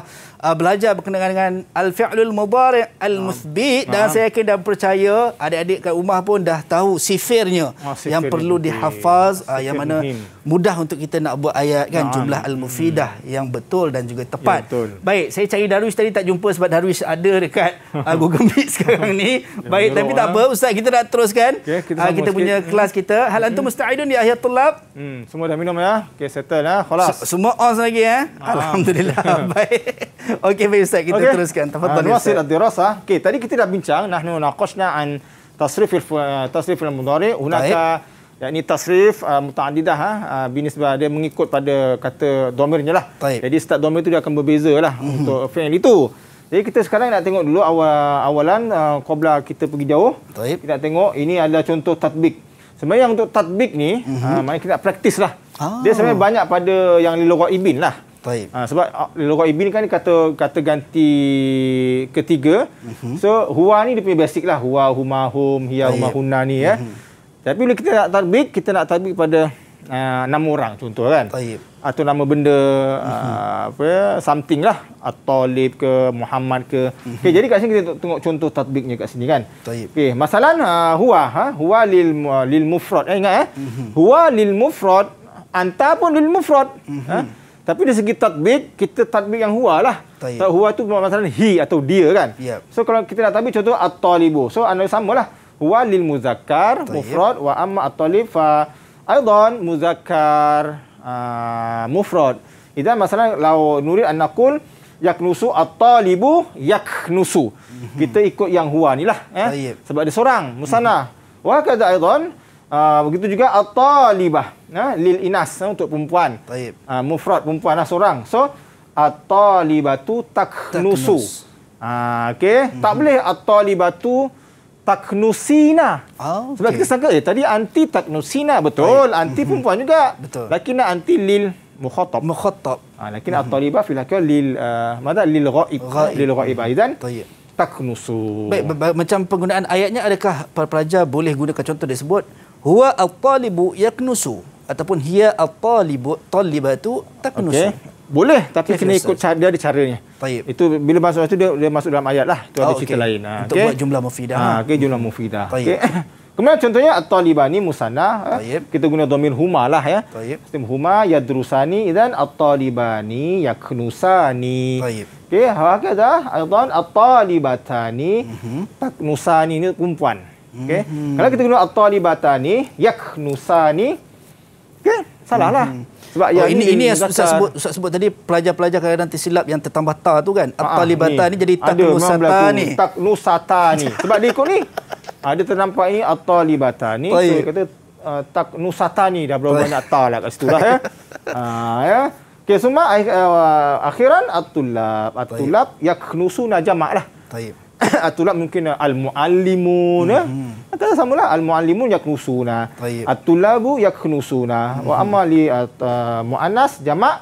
belajar berkenaan dengan Al-fi'lul Mudhari' Al-Muthbit. Dan saya yakin dan percaya adik-adik kat rumah pun dah tahu sifirnya, yang perlu dihafaz, yang mana mudah untuk kita nak buat ayat kan, jumlah al-mufidah yang betul dan juga tepat. Baik, saya cari Darwish tadi tak jumpa sebab Darwish ada dekat Google Meet sekarang ni. Baik, tapi tak apa Ustaz, kita nak teruskan kita punya kelas kita. Hal antum musta'idun ya ayat lab. Semua dah minum ya? Okey, settle lah. Khalas. Semua on lagi ya? Alhamdulillah. Baik. Okey, baik Ustaz, kita teruskan. Tafadhal. Nuwasil ad-dirasah. Okey, tadi kita dah bincang nahnu naqashna an tasrif al-mudhari'. Hunaka yakni tasrif muta'addidah binisbah dia mengikut pada kata dhamirnya lah. Jadi setiap dhamir itu dia akan berbeza lah untuk fi'il itu. Jadi kita sekarang nak tengok dulu awalan qabla kita pergi jauh. Kita nak tengok ini adalah contoh tatbik. Sebenarnya untuk tatbik ni, maknanya kita nak praktis lah. Dia sebenarnya banyak pada yang liloghaibin lah. Sebab liloghaibin kan kata ganti ketiga. So, huwa ni dia punya basic lah. Huwa, huma, hum, hiya, huma, huna ni ya. Tapi bila kita nak tatbik, pada nama orang contoh kan. Atau nama benda, apa ya, something lah. At-Talib ke, Muhammad ke. Okay, jadi kat sini kita tengok contoh tatbiknya kat sini kan. Okay, masalah huwa. Huwa lil mufrad. Ingat huwa lil mufrad. Anta pun lil mufrad. Tapi dari segi tatbik, kita tatbik yang huwa lah. Huwa tu masalah he atau dia kan. So kalau kita nak tatbik contoh At-Talibu. So sama lah. Huwa lil muzakkar, mufrad. Wa amma At-Talib fa aidan muzakkar. Mufrad. Itu masalah lau nurid an naqul yaknusu at-talibu yaknusu. Kita ikut yang huwa nilah sebab dia seorang musanna. Wa kadza aidan begitu juga at-talibah lil inas untuk perempuan. Mufrad perempuanlah seorang. So at-talibatu taknusu. Okey, tak boleh at-talibatu taknusina. Sebab kita sangka tadi anti taknusina, betul. Anti perempuan juga. Lakin anti lil mukhatab. Lakin at-talibah fil hakal lil lil ghaib. Lil ghaib aidan. Taknusu. Baik, macam penggunaan ayatnya adakah para pelajar boleh gunakan contoh dia sebut huwa at-talibu yaknusu. ataupun hiya at-talibu talibatu taknus. Okay. Boleh tapi kena ikut cara, ada caranya. Taib. Itu bila masuk itu dia masuk dalam ayat lah. Itu ada cerita lain. Untuk buat jumlah mufidah. Okey, jumlah mufidah. Okey. Kemudian contohnya at-talibani musanna, kita guna dhamir huma lah ya. Taib. Huma yadrusani idzan at-talibani yaknusani. Taib. Okey, hakadha aidan at-talibatani taknusani ni perempuan. Okey. Kalau kita guna at-talibatani yaknusani, okey, salahlah. Sebab ini yang Ustaz sebut tadi, pelajar-pelajar kadang-kadang tersilap yang tertambah ta tu kan. At-talibata ni jadi taknusatani. Taknusatani. Sebab dia ikut ni. Ada ternampak ini at-talibata ni. So dia kata taknusatani, dah berapa banyak ta lah kat situ lah ya. Ya. Okey, semua akhiran at-tulab. At-tulab yaknusuna jamak lah. Taib. At-tulab mungkin al-muallimun ya. Antara samalah al-muallimun yaknusuna, at-tulabu yaknusuna, wa amma li muannas jamak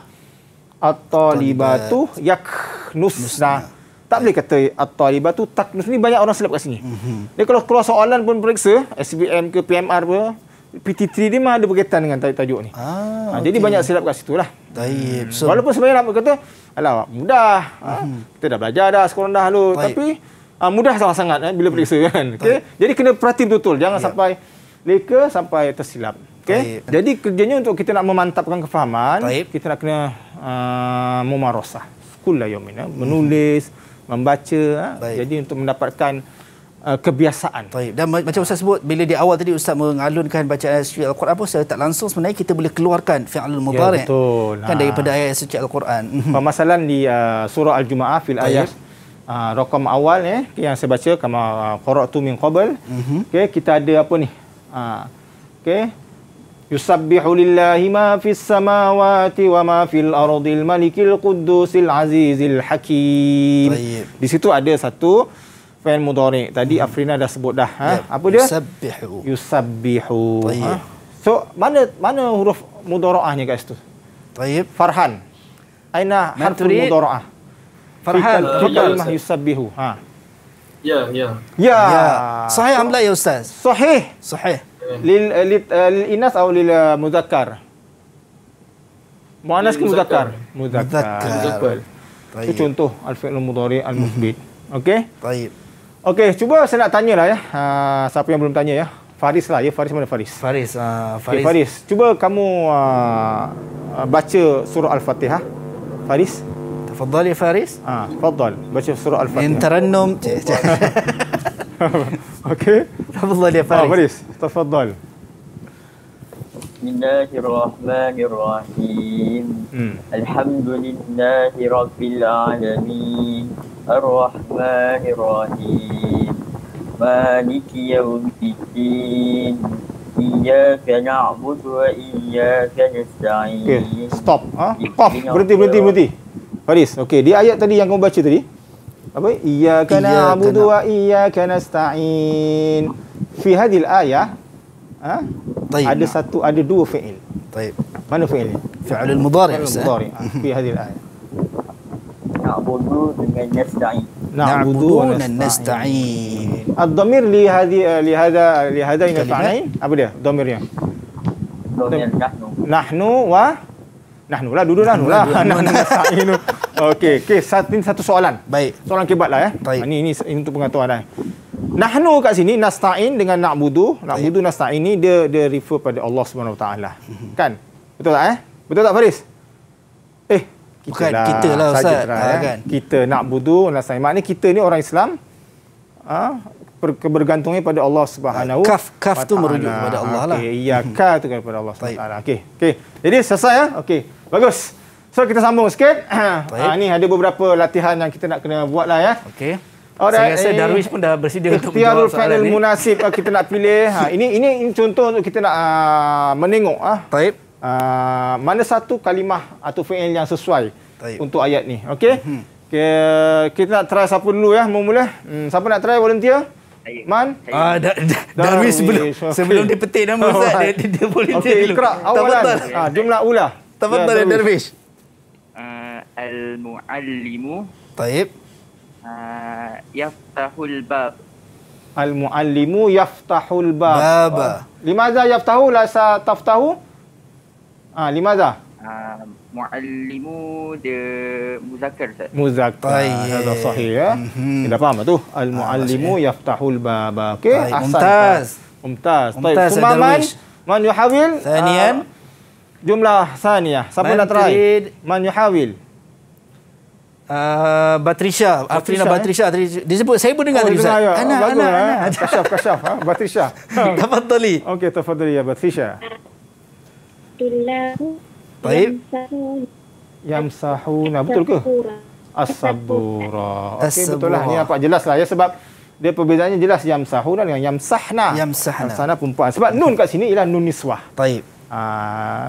at-talibatu yaknusna. Tak boleh kata at-talibatu taknus ni, banyak orang silap kat sini. Dia kalau keluar soalan pun periksa SBM ke PMR ke PT3 dia mah ada berkaitan dengan tajuk ni. Jadi banyak silap kat situlah. Taib. Walaupun sebenarnya nak kata alah mudah. Kita dah belajar dah sekolah dah dulu, tapi mudah sangat-sangat bila periksa kan. Okey. Jadi kena perhati betul, jangan sampai leka sampai tersilap. Okey. Jadi kerjanya untuk kita nak memantapkan kefahaman, kita nak kena mumarasah. Kulla yawmin menulis, membaca. Jadi untuk mendapatkan kebiasaan. Taib. Dan macam Ustaz sebut, bila di awal tadi Ustaz mengalunkan bacaan ayat suci Al-Quran pun secara tak langsung sebenarnya kita boleh keluarkan fi'alul mudhari'. Betul. Kan daripada ayat suci Al-Quran. Permasalahan di surah Al-Jumu'ah fil ayat rakam awal yang saya baca kama qara'tu min qabl. Okey, kita ada apa ni? Okey. Yusabbihu lillahi ma fis samawati wa ma fil ardil malikil quddusil azizil hakim. Taib. Di situ ada satu fi'il mudhari'. Tadi Afrina dah sebut dah. Apa dia? Yusabbihu. Yusabbihu. So mana huruf mudhara'ahnya kat situ? Taib. Farhan. Aina harful mudhara'ah? Farhan. Kalimah yusabbihu. Ya, ya. Ya. Sahih amla ya ustaz? Sahih. Sahih. Lil inas atau lil muzakkar? Muannas ke muzakkar? Muzakkar. Itu contoh al-fi'lul mudhari' al-muthbit. Okey? Taib. Okey, cuba saya nak tanyalah ya. Siapa yang belum tanya ya? Faris lah ya. Faris, mana Faris? Faris. Faris. Okay, Faris, cuba kamu baca surah Al-Fatihah. Faris. Tafadhal ya Faris. Tafadhal. Baca surah Al-Fatihah. Interannum. Okey. Tafadhal ya Faris. Faris, tafadhal. Bismillahirrahmanirrahim. Alhamdulillahi rabbil alamin. الرحمن الرحيم مالك يوم الدين إياك نعبد وإياك نستعين. Stop. Stop. Berhenti. Faris. Okey, di ayat tadi yang kamu baca tadi. Apa? Iyyaka na'budu wa iyyaka nasta'in. Fi hadhil ayah ada dua fi'il. Taib. Mana fi'ilnya? Fi'lul mudhari'. Fi hadhil ayah. Na'budu dengan nasta'in. Na'budu dengan nasta'in. Ad-dhamir li hadain nasta'in. Apa dia? Dhamirnya. Nahnu wa nahnu lah, duduk nahnu lah. Nahnu nasta'in. Okey, satu soalan. Baik. Soalan kibat lah ya. Ini untuk pengetahuan dah. Nahnu kat sini nasta'in dengan na'budu. Na'budu nasta'in ni dia refer pada Allah SWT. Kan? Betul tak eh? Betul tak Faris? Bukan kita lah Ustaz. Kan? Kita na'budu nasta'in. Maknanya kita ni orang Islam bergantungnya pada Allah Subhanahu. Kaf tu merujuk kepada Allah lah. Ya, ka tu kepada Allah Subhanahu. Okey. Jadi selesai ya. Okey. Bagus. So kita sambung sikit. Ni ada beberapa latihan yang kita nak kena buat lah ya. Okey. Alright. Saya rasa Darwish pun dah bersedia untuk menjawab soalan ni. Ikhtiarul fi'il munasib kita nak pilih. Ini contoh untuk kita nak menengok Taib. Mana satu kalimah atau fi'il yang sesuai untuk ayat ni. Okey. Kita nak try siapa dulu ya mula. Siapa nak try volunteer? Man. Darwish sebelum dia petik nama Ustaz dia volunteer dulu. Okey, ikra awalan. Jumlah ula. Tafadhal ya Darwish. Al-muallimu. Taib. Yaftahul bab. Al-muallimu yaftahul bab. Limaza yaftahu la sa taftahu? lima Azhar. Muallimu dia muzakkar Ustaz. Muzakkar. Hadza sahih ya. Kita faham tu. Al muallimu yaftahul baba. Okey. Mumtaz. Mumtaz. Baik. Sumaman man yuhawil thaniyan jumlah thaniyah. Siapa nak try? Man yuhawil. Batrisha, Afrina Batrisha tadi disebut saya pun dengar tadi. Ana. Kasyaf. Batrisha. Tafadhali. Okey, tafadhali ya Batrisha. Tullahu Paip. Yamsahuna. Betul ke? As-sabura. Okey, betul lah. Ni nampak jelas lah ya sebab dia perbezaannya jelas yamsahuna dengan yamsahna. Yamsahna perempuan. Sebab nun kat sini ialah nun niswah. Paip.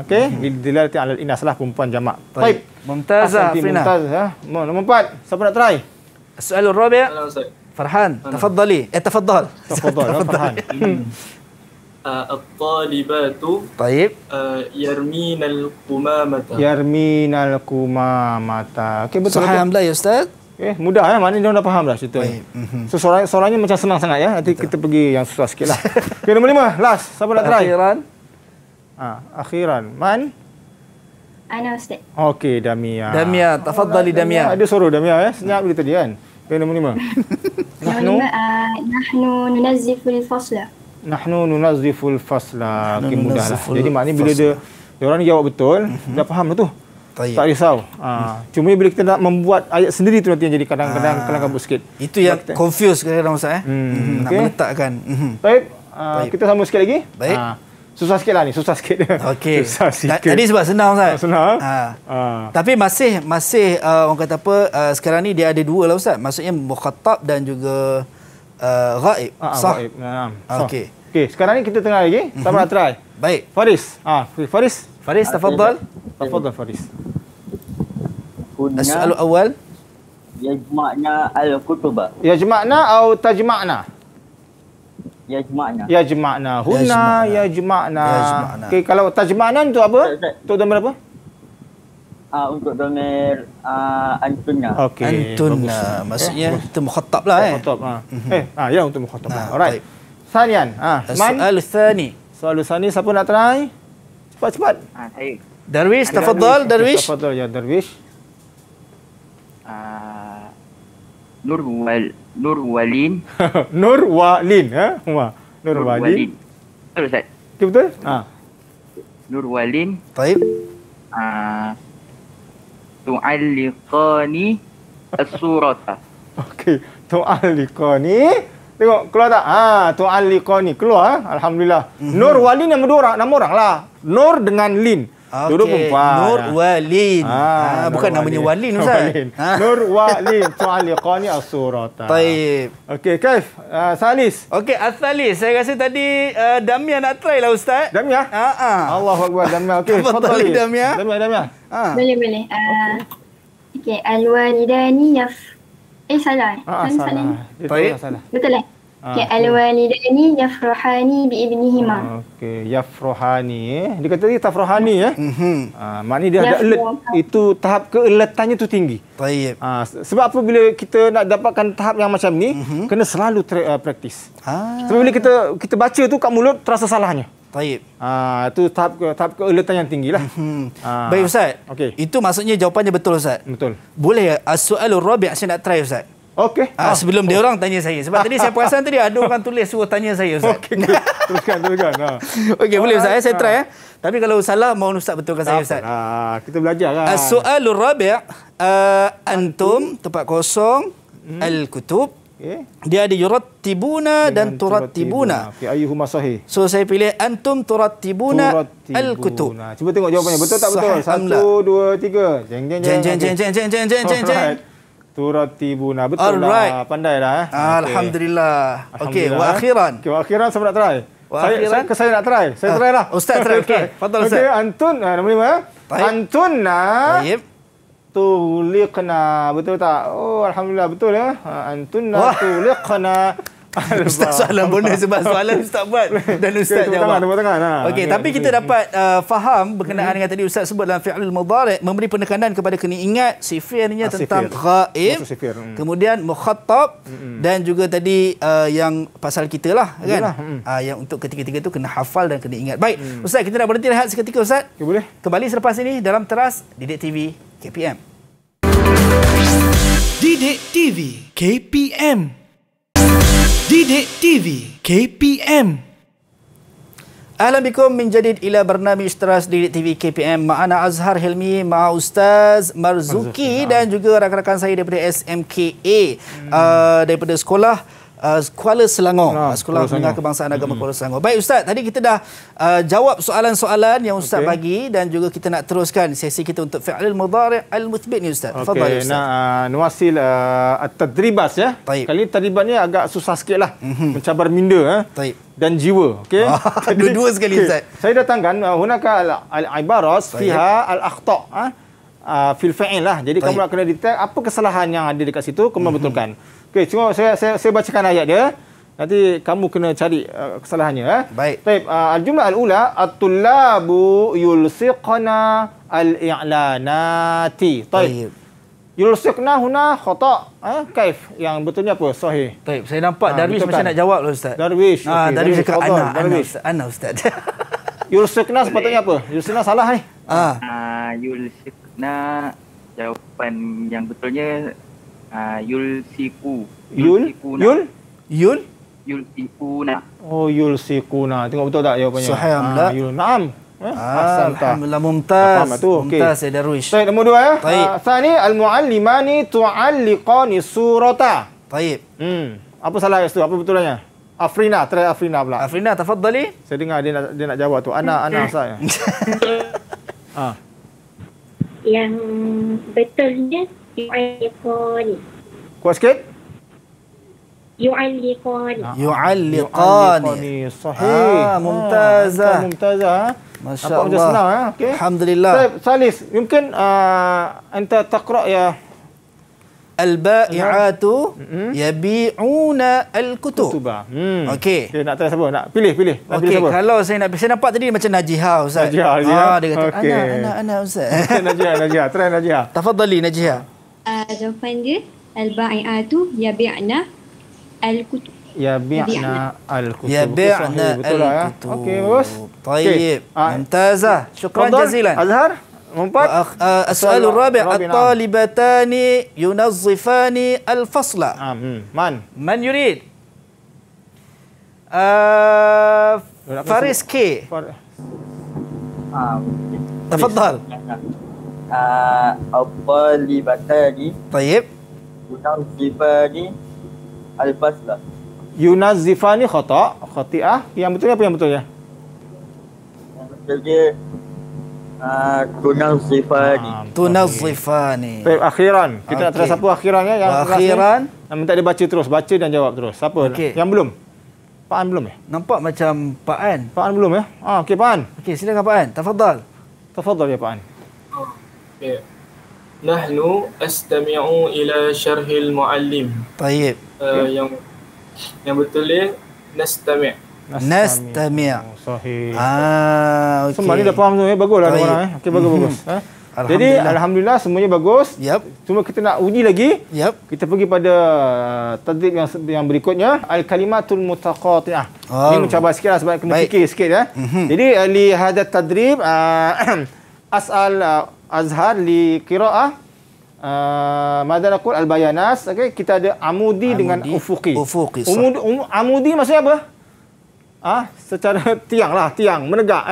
Okey, dilalati alal inas lah perempuan jamak. Paip. Mumtazah Afrina. Mumtazah. Nombor 4. Siapa nak try? Soalan Rabi'. Farhan, tafadhali. Tafadhal. Farhan. At-talibatu Taib yarminal qumamata. Yarminal qumamata. Okey betul. Faham dah ya Ustaz? Okey mudah ya, maknanya dia dah faham dah cerita ni. So soalannya macam senang sangat ya. Nanti kita pergi yang susah sikitlah. Okey nombor 5 last. Siapa nak try? Akhiran. Akhiran. Man? Ana Ustaz. Okey Damia. Damia, tafadhali Damia. Ada suruh Damia ya. Senyap dia tadi kan. Okey nombor 5. Nahnu nunazziful fasla. Nahnu nunazziful fasla. Okey mudahlah. Jadi maknanya bila dia orang ni jawab betul, dah faham dah tu. Tak risau. Cuma bila kita nak membuat ayat sendiri tu nanti yang jadi kadang-kadang kelangkabut sikit. Itu yang confuse kadang-kadang Ustaz eh. Nak meletakkan. Baik, kita sambung sikit lagi. Baik. Susah sikitlah ni, susah sikit. Okey. Tadi sebab senang Ustaz. Senang. Tapi masih orang kata apa sekarang ni dia ada dua lah Ustaz. Maksudnya mukhatab dan juga ghaib. Sah. Ghaib. Okey. Okey, sekarang ni kita tengah lagi. Siapa nak try? Baik. Faris. Faris tafadhal. Tafadhal Faris. Soal awal. Yajma'na al-kutuba. Yajma'na atau tajma'na? Yajma'na. Yajma'na. Hunna yajma'na. Okey, kalau tajma'na itu apa? Itu dalam berapa? Untuk domain antuna. Okay. Antuna maksudnya itu mukhatab lah mukhatab ya untuk mukhatab. Alright. Sanian. Soal tsani. Soal tsani siapa nak try? Cepat. Saya. Darwish tafadhal Darwish. Tafadhal ya Darwish. Nurwalin. Nurwalin ha? Nurwalin. Betul Ustaz. Betul? Nurwalin. Baik. Tu'alliqani as-surata. Okey, tu'alliqani. Tengok keluar tak? Tu'alliqani keluar. Alhamdulillah. Nur Walin nama orang lah. Nur dengan Lin. Okay. Duduk perempuan. Nur Walin. Bukan namanya Walin Ustaz. Nur Walin tu'alliqani as-surata. Baik. Okey, Kaif. Salis. Okey, Salis. Saya rasa tadi Damia nak try lah Ustaz. Damia? Allahuakbar Damia. Okey, tafadhali Damia. Damia. Boleh. Okey, al-walidani salah. Salah. Betul lah. Okey, al-walidani yafrahani bi ibnihima. Okey, yafrahani Dia kata dia tafrahani ya. Maknanya dia ada alert. Itu tahap keeletannya tu tinggi. Baik. Sebab apa bila kita nak dapatkan tahap yang macam ni, kena selalu praktis. Sebab bila kita baca tu kat mulut terasa salahnya. Baik. Itu tahap keelatan yang tinggilah. Baik Ustaz. Okay. Itu maksudnya jawapannya betul Ustaz. Betul. Boleh as-su'alur rabi' saya nak try Ustaz. Okey. Sebelum dia orang tanya saya sebab tadi saya perasan tadi ada orang tulis suruh tanya saya Ustaz. Okey. Teruskan. Okey boleh Ustaz saya try ya. Tapi kalau salah mohon Ustaz betulkan saya Ustaz. Kita belajarlah. As-su'alur rabi' antum tempat kosong al-kutub. Okay. Dia ada yurattibuna dan turattibuna. Okey, ayyuhuma sahih. So saya pilih antum turattibuna. Al-kutub. Cuba tengok jawapannya betul tak betul? 1 2 3. Jeng. Turattibuna betul lah. Pandai dah Alhamdulillah. Okey, wa akhiran. Okey, wa akhiran saya nak try. Saya nak try. Saya try lah. Ustaz try okey. Fadal Ustaz. Okey, antun nombor 5. Antunna. Baik. Tuliqna betul tak? Alhamdulillah betul ya. Antunna tuliqna Ustaz soalan bonus sebab soalan Ustaz buat dan Ustaz jawab. Okey, tapi kita dapat faham berkenaan dengan tadi Ustaz sebut dalam fi'lul mudhari' memberi penekanan kepada kena ingat sifirnya tentang ghaib, kemudian mukhatab dan juga tadi yang pasal kita lah kan. Yang untuk ketiga-tiga tu kena hafal dan kena ingat. Baik, Ustaz kita nak berhenti rehat seketika Ustaz. Okay, boleh. Kembali selepas ini dalam teras Didik TV KPM. Didik TV KPM. Didik TV KPM. Ahlan bikum min jadid ila barnamij teras Didik TV KPM. Ma'ana Azhar Hilmi, ma'a Ustaz Marzuki dan juga rakan-rakan saya daripada SMKA daripada Sekolah Kuala Selangor, Sekolah Menengah Kebangsaan Agama Kuala Selangor. Baik Ustaz, tadi kita dah jawab soalan-soalan yang Ustaz bagi dan juga kita nak teruskan sesi kita untuk fi'lul mudhari' al-muthbit ni Ustaz. Fadhal Ustaz. Nuasil at-tadribas ya. Taib. Kali tadriban ni agak susah sikitlah. Mencabar minda dan jiwa, okey. Dua-dua sekali Ustaz. Saya datangkan hunaka al-ibaras fiha al-akhta' fil fa'il lah. Jadi kamu nak kena detect apa kesalahan yang ada dekat situ, kamu betulkan. Okey, cuma saya bacakan ayat dia. Nanti kamu kena cari kesalahannya Baik. Baik, al-jumlah al-ula at-tullabu yulsiqna al-i'lanati. Baik. Yulsiqna huna khata'. Kaif yang betulnya apa? Sahih. Baik, saya nampak Darwish macam nak jawab lah Ustaz. Darwish. Darwish cakap ana Ustaz. Yulsiqna sepatutnya apa? Yulsiqna salah ni. Yulsiqna jawapan yang betulnya yulsiku. Yulsikuna. Oh, yulsikuna. Tengok betul tak jawapannya? Sahih amlah. Naam. Alhamdulillah mumtaz. Mumtaz ya Darwish. Baik, nombor dua ya. Tsani al-muallimani tu'alliqani surata. Baik. Apa salah kat situ? Apa betulnya? Afrina, try Afrina pula. Afrina, tafadhali. Saya dengar dia nak jawab tu. Ana saya. Yang betulnya yu'alliqani. Kuat sikit. Yu'alliqani. Yu'alliqani. Sahih. Mumtazah. Masya Allah. Nampak senang. Okay. Alhamdulillah. Baik, Salis. Mungkin anta taqra' ya. Al-ba'i'atu yabi'una al-kutub. Okey. Dia nak tanya siapa? Nak pilih. Nak pilih siapa? Kalau saya nampak tadi macam Najihah Ustaz. Najihah. Dia kata ana Ustaz. Najihah. Try Najihah. Tafadhali Najihah. Jawapan dia al-ba'i'atu yabi'na al-kutub. Yabi'na al-kutub. Yabi'na al-kutub. Okey, bagus. Tayyib. Mumtazah. Syukran jazilan. Azhar. السؤال الرابع الطالبتان ينظفان الفصل من يريد فارس كي تفضل الطالبتان طيب ينظفان الفصل ينظفان خطأ yang betulnya apa yang betulnya Tunazzifani. Baik, akhiran. Kita nak terus apa akhirannya? Yang akhiran. Minta dia baca terus. Baca dan jawab terus. Siapa? Yang belum? Pak An belum ya? Nampak macam Pak An. Pak An belum ya? Okey, Pak An. Okey, silakan Pak An. Tafadhal. Tafadhal ya Pak An. Okey. Nahnu astami'u ila syarhil muallim. Baik. Yang betul dia nastami'. Nastami'. Sahih. Okey. Semua ni dah faham semua, baguslah orang Okey, bagus. Jadi alhamdulillah semuanya bagus. Cuma kita nak uji lagi. Kita pergi pada tadrib yang berikutnya, al-kalimatul mutaqati'ah. Ini mencabar sikitlah sebab kena fikir sikit ya. Jadi li hadat tadrib as'al Azhar li qira'ah madana qul al-bayanas. Okey, kita ada amudi dengan ufuqi. Amudi maksudnya apa? Secara tiang lah, tiang menegak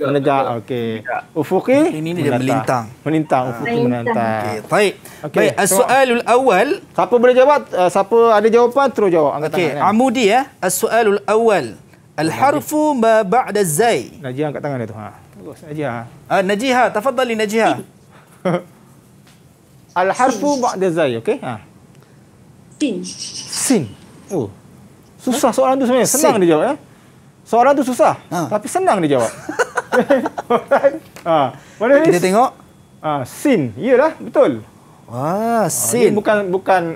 menegak. Okey. Ufuqi ini dia melintang. Ufuqi melintang. Okey, baik. Baik, as-sualul awal. Siapa boleh jawab? Siapa ada jawapan terus jawab angkat tangan. Okey, amudi ya. As-sualul awal. Al-harfu ma ba'da az-zai. Najihah angkat tangan dia tu. Bagus Najihah. Najihah, tafadhali Najihah. Al-harfu ba'da az-zai, okey? Sin. Sin. Oh. Susah soalan tu sebenarnya. Senang dia jawab ya. Soalan tu susah, tapi senang dia jawab. Kita tengok. Sin, iyalah, betul. Sin. Bukan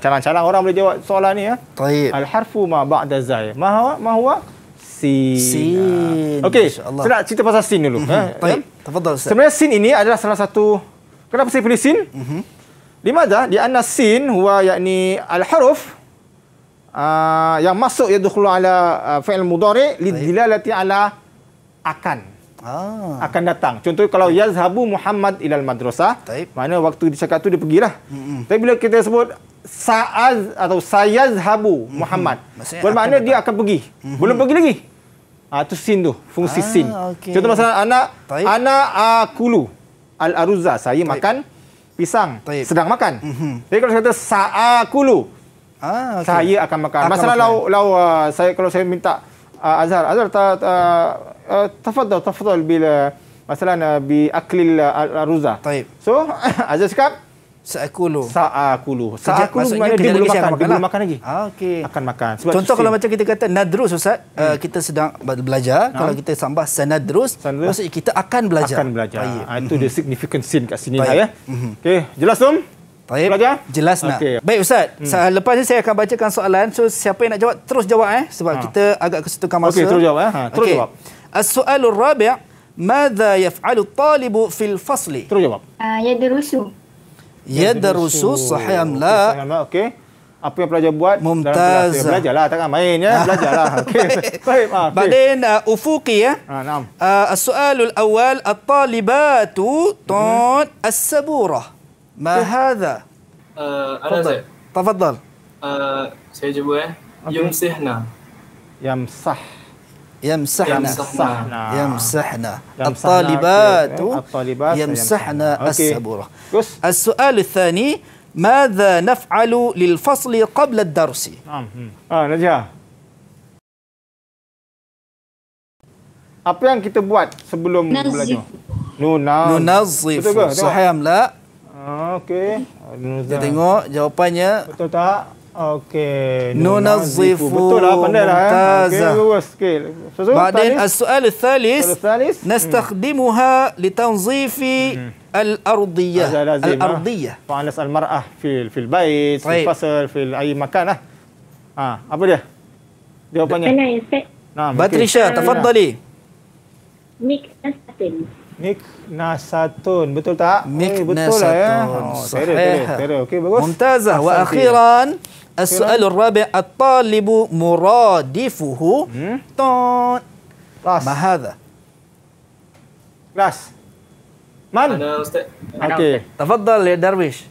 calang-calang orang boleh jawab soalan ni ya. Taib. Al harfu ma ba'da zai. Ma huwa? Sin. Sin. Okey, saya nak cerita pasal sin dulu. Taib. Tafadhal Ustaz. Sebenarnya sin ini adalah salah satu. Kenapa saya pilih sin? Limadha? Di anna sin huwa yakni al haruf yang masuk yadkhulu ala fi'il mudhari' lidilalati ala akan. Akan datang. Contoh kalau yazhabu Muhammad ilal madrasah, maknanya waktu dicakap tu dia pergilah. Tapi bila kita sebut sa'az atau sayazhabu Muhammad, bermakna dia akan pergi. Belum pergi lagi. Itu sin tu, fungsi sin. Okay. Contoh masalah ana akulu al-aruza, saya makan pisang, sedang makan. Jadi kalau saya kata sa'akulu, saya akan makan. Masalah lau saya kalau saya minta Azhar تفضل بال مثلا باكل الرزه طيب سو عايز اسكاب ساكله maksudnya dia belum makan, lagi akan makan. Sebab contoh kalau macam kita kata nadrus Ustaz, kita sedang belajar, kalau kita sambah sanadrus maksudnya kita akan belajar itu dia significant sin kat sini lah ya. Okey, jelas Tom? Jelas nak. Baik Ustaz, lepas ni saya akan bacakan soalan. So siapa yang nak jawab terus jawab sebab kita agak kesutukan masa. Okey, terus jawab terus jawab. As-su'alur rabi', madza yaf'alu at-talibu fil fasli? Terus jawab. Yadrusu sahih am la? Okey. Apa yang pelajar buat? Mumtaz. Belajarlah, takkan main ya. Belajarlah. Okey. Baik. Badan ufuqi ya. Naam. As-su'alul awal, at-talibatu tun as-saburah. ما هذا؟ أنا تفضل. سيجيبوا يمسحنا. يمسحنا. الطالبات يمسحنا السبورة. السؤال الثاني ماذا نفعل للفصل قبل الدرس؟ نجاح. Apa yang kita buat sebelum belajar? ننظف. صحيح أم لا؟ Okey. Kita tengok jawapannya. Betul tak? Okey. Nunazzifu. Betul lah, pandailah. Okey, lurus sikit. Ba'dan as-su'al al-thalith, nastakhdimuha litanzifi al-ardiyah. Fa'alas al-mar'ah fil bait, fil fasl, fil ayi makanlah. Apa dia? Jawapannya. Batrisha, tafaddali. Miknasatun, betul tak? Betul lah ya. Terus. Okey, bagus. Mumtazah. Wa akhiran as-su'alur rabi' at-talibu muradifuhu tun. Ma hadha? Kelas. Man? Ana Ustaz. Okey. Tafadhal ya Darwish.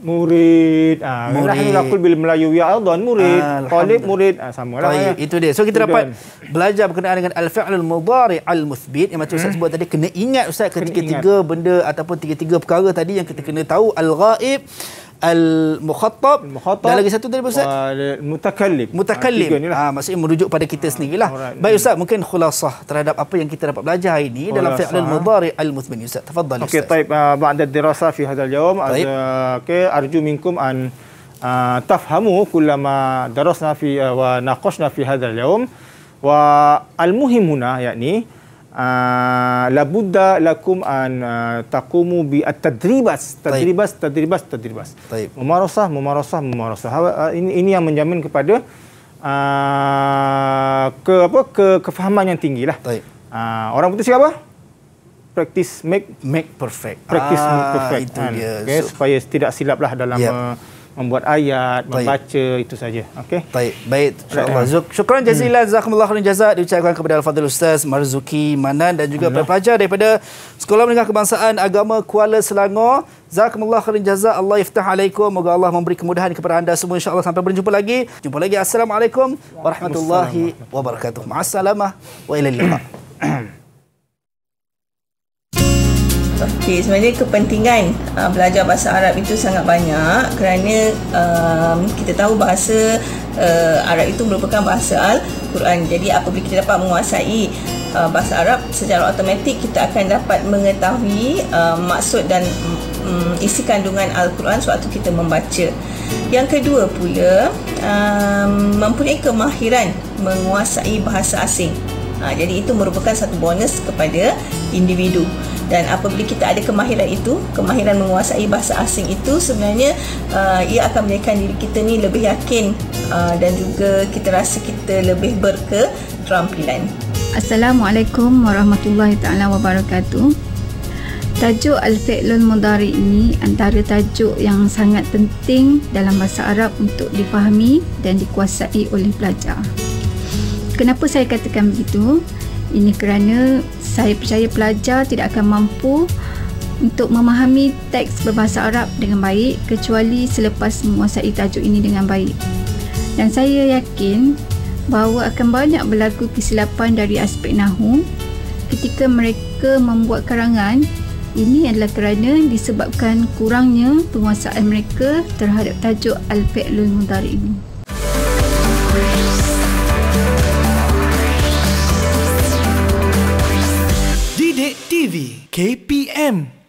Murid. Alhamdulillah aku bil Melayu ya Adhan murid. Talib murid. Samalah. Baik, itu dia. So kita dapat belajar berkenaan dengan al-fi'lul mudhari' al-muthbit yang macam Ustaz sebut tadi. Kena ingat Ustaz ketiga-tiga benda ataupun tiga-tiga perkara tadi yang kita kena tahu: al-ghaib, al-mukhattab, dan lagi satu tadi Ustaz, mutakallim. Maksudnya merujuk pada kita sendirilah. Baik Ustaz, mungkin khulasah terhadap apa yang kita dapat belajar hari ini dalam fi'lul mudhari' al-muthbit Ustaz. Tafadhal Ustaz. Okey, taib ba'da dirasah fi hadzal yawm. Okey, arju minkum an tafhamu kullama darasna fi wa naqashna fi hadzal yawm wa al-muhim huna yakni la budda lakum an taqumu bi at-tadribas. Memarasah. Ini yang menjamin kepada kefahaman yang tinggilah. Orang putih siapa? Practice make perfect. Practice make perfect. Itu dia. Okay, supaya tidak silaplah dalam membuat ayat, membaca, itu saja. Okey. Baik. Insyaallah. Syukran jazilan, jazakumullahu khairan jazaa diucapkan kepada al-fadhil Ustaz Marzuki Manan dan juga para pelajar daripada Sekolah Menengah Kebangsaan Agama Kuala Selangor. Jazakumullahu khairan jazaa. Allah iftah alaikum. Moga Allah memberi kemudahan kepada anda semua insyaallah. Sampai berjumpa lagi. Assalamualaikum warahmatullahi wabarakatuh. Ma'assalamah wa ilal liqa. Okay, sebenarnya kepentingan belajar bahasa Arab itu sangat banyak kerana kita tahu bahasa Arab itu merupakan bahasa Al-Quran. Jadi apabila kita dapat menguasai bahasa Arab, secara automatik kita akan dapat mengetahui maksud dan isi kandungan Al-Quran sewaktu kita membaca. Yang kedua pula, mempunyai kemahiran menguasai bahasa asing. Jadi itu merupakan satu bonus kepada individu. Dan apabila kita ada kemahiran itu, kemahiran menguasai bahasa asing itu, sebenarnya ia akan menjadikan diri kita ni lebih yakin dan juga kita rasa kita lebih berketerampilan. Assalamualaikum warahmatullahi taala wabarakatuh. Tajuk Al-fi'lul Mudhari' ini antara tajuk yang sangat penting dalam bahasa Arab untuk difahami dan dikuasai oleh pelajar. Kenapa saya katakan begitu? Ini kerana saya percaya pelajar tidak akan mampu untuk memahami teks berbahasa Arab dengan baik kecuali selepas menguasai tajuk ini dengan baik. Dan saya yakin bahawa akan banyak berlaku kesilapan dari aspek nahwu ketika mereka membuat karangan. Ini adalah kerana disebabkan kurangnya penguasaan mereka terhadap tajuk Al-fi'lul Mudhari' ini. Didik TV KPM.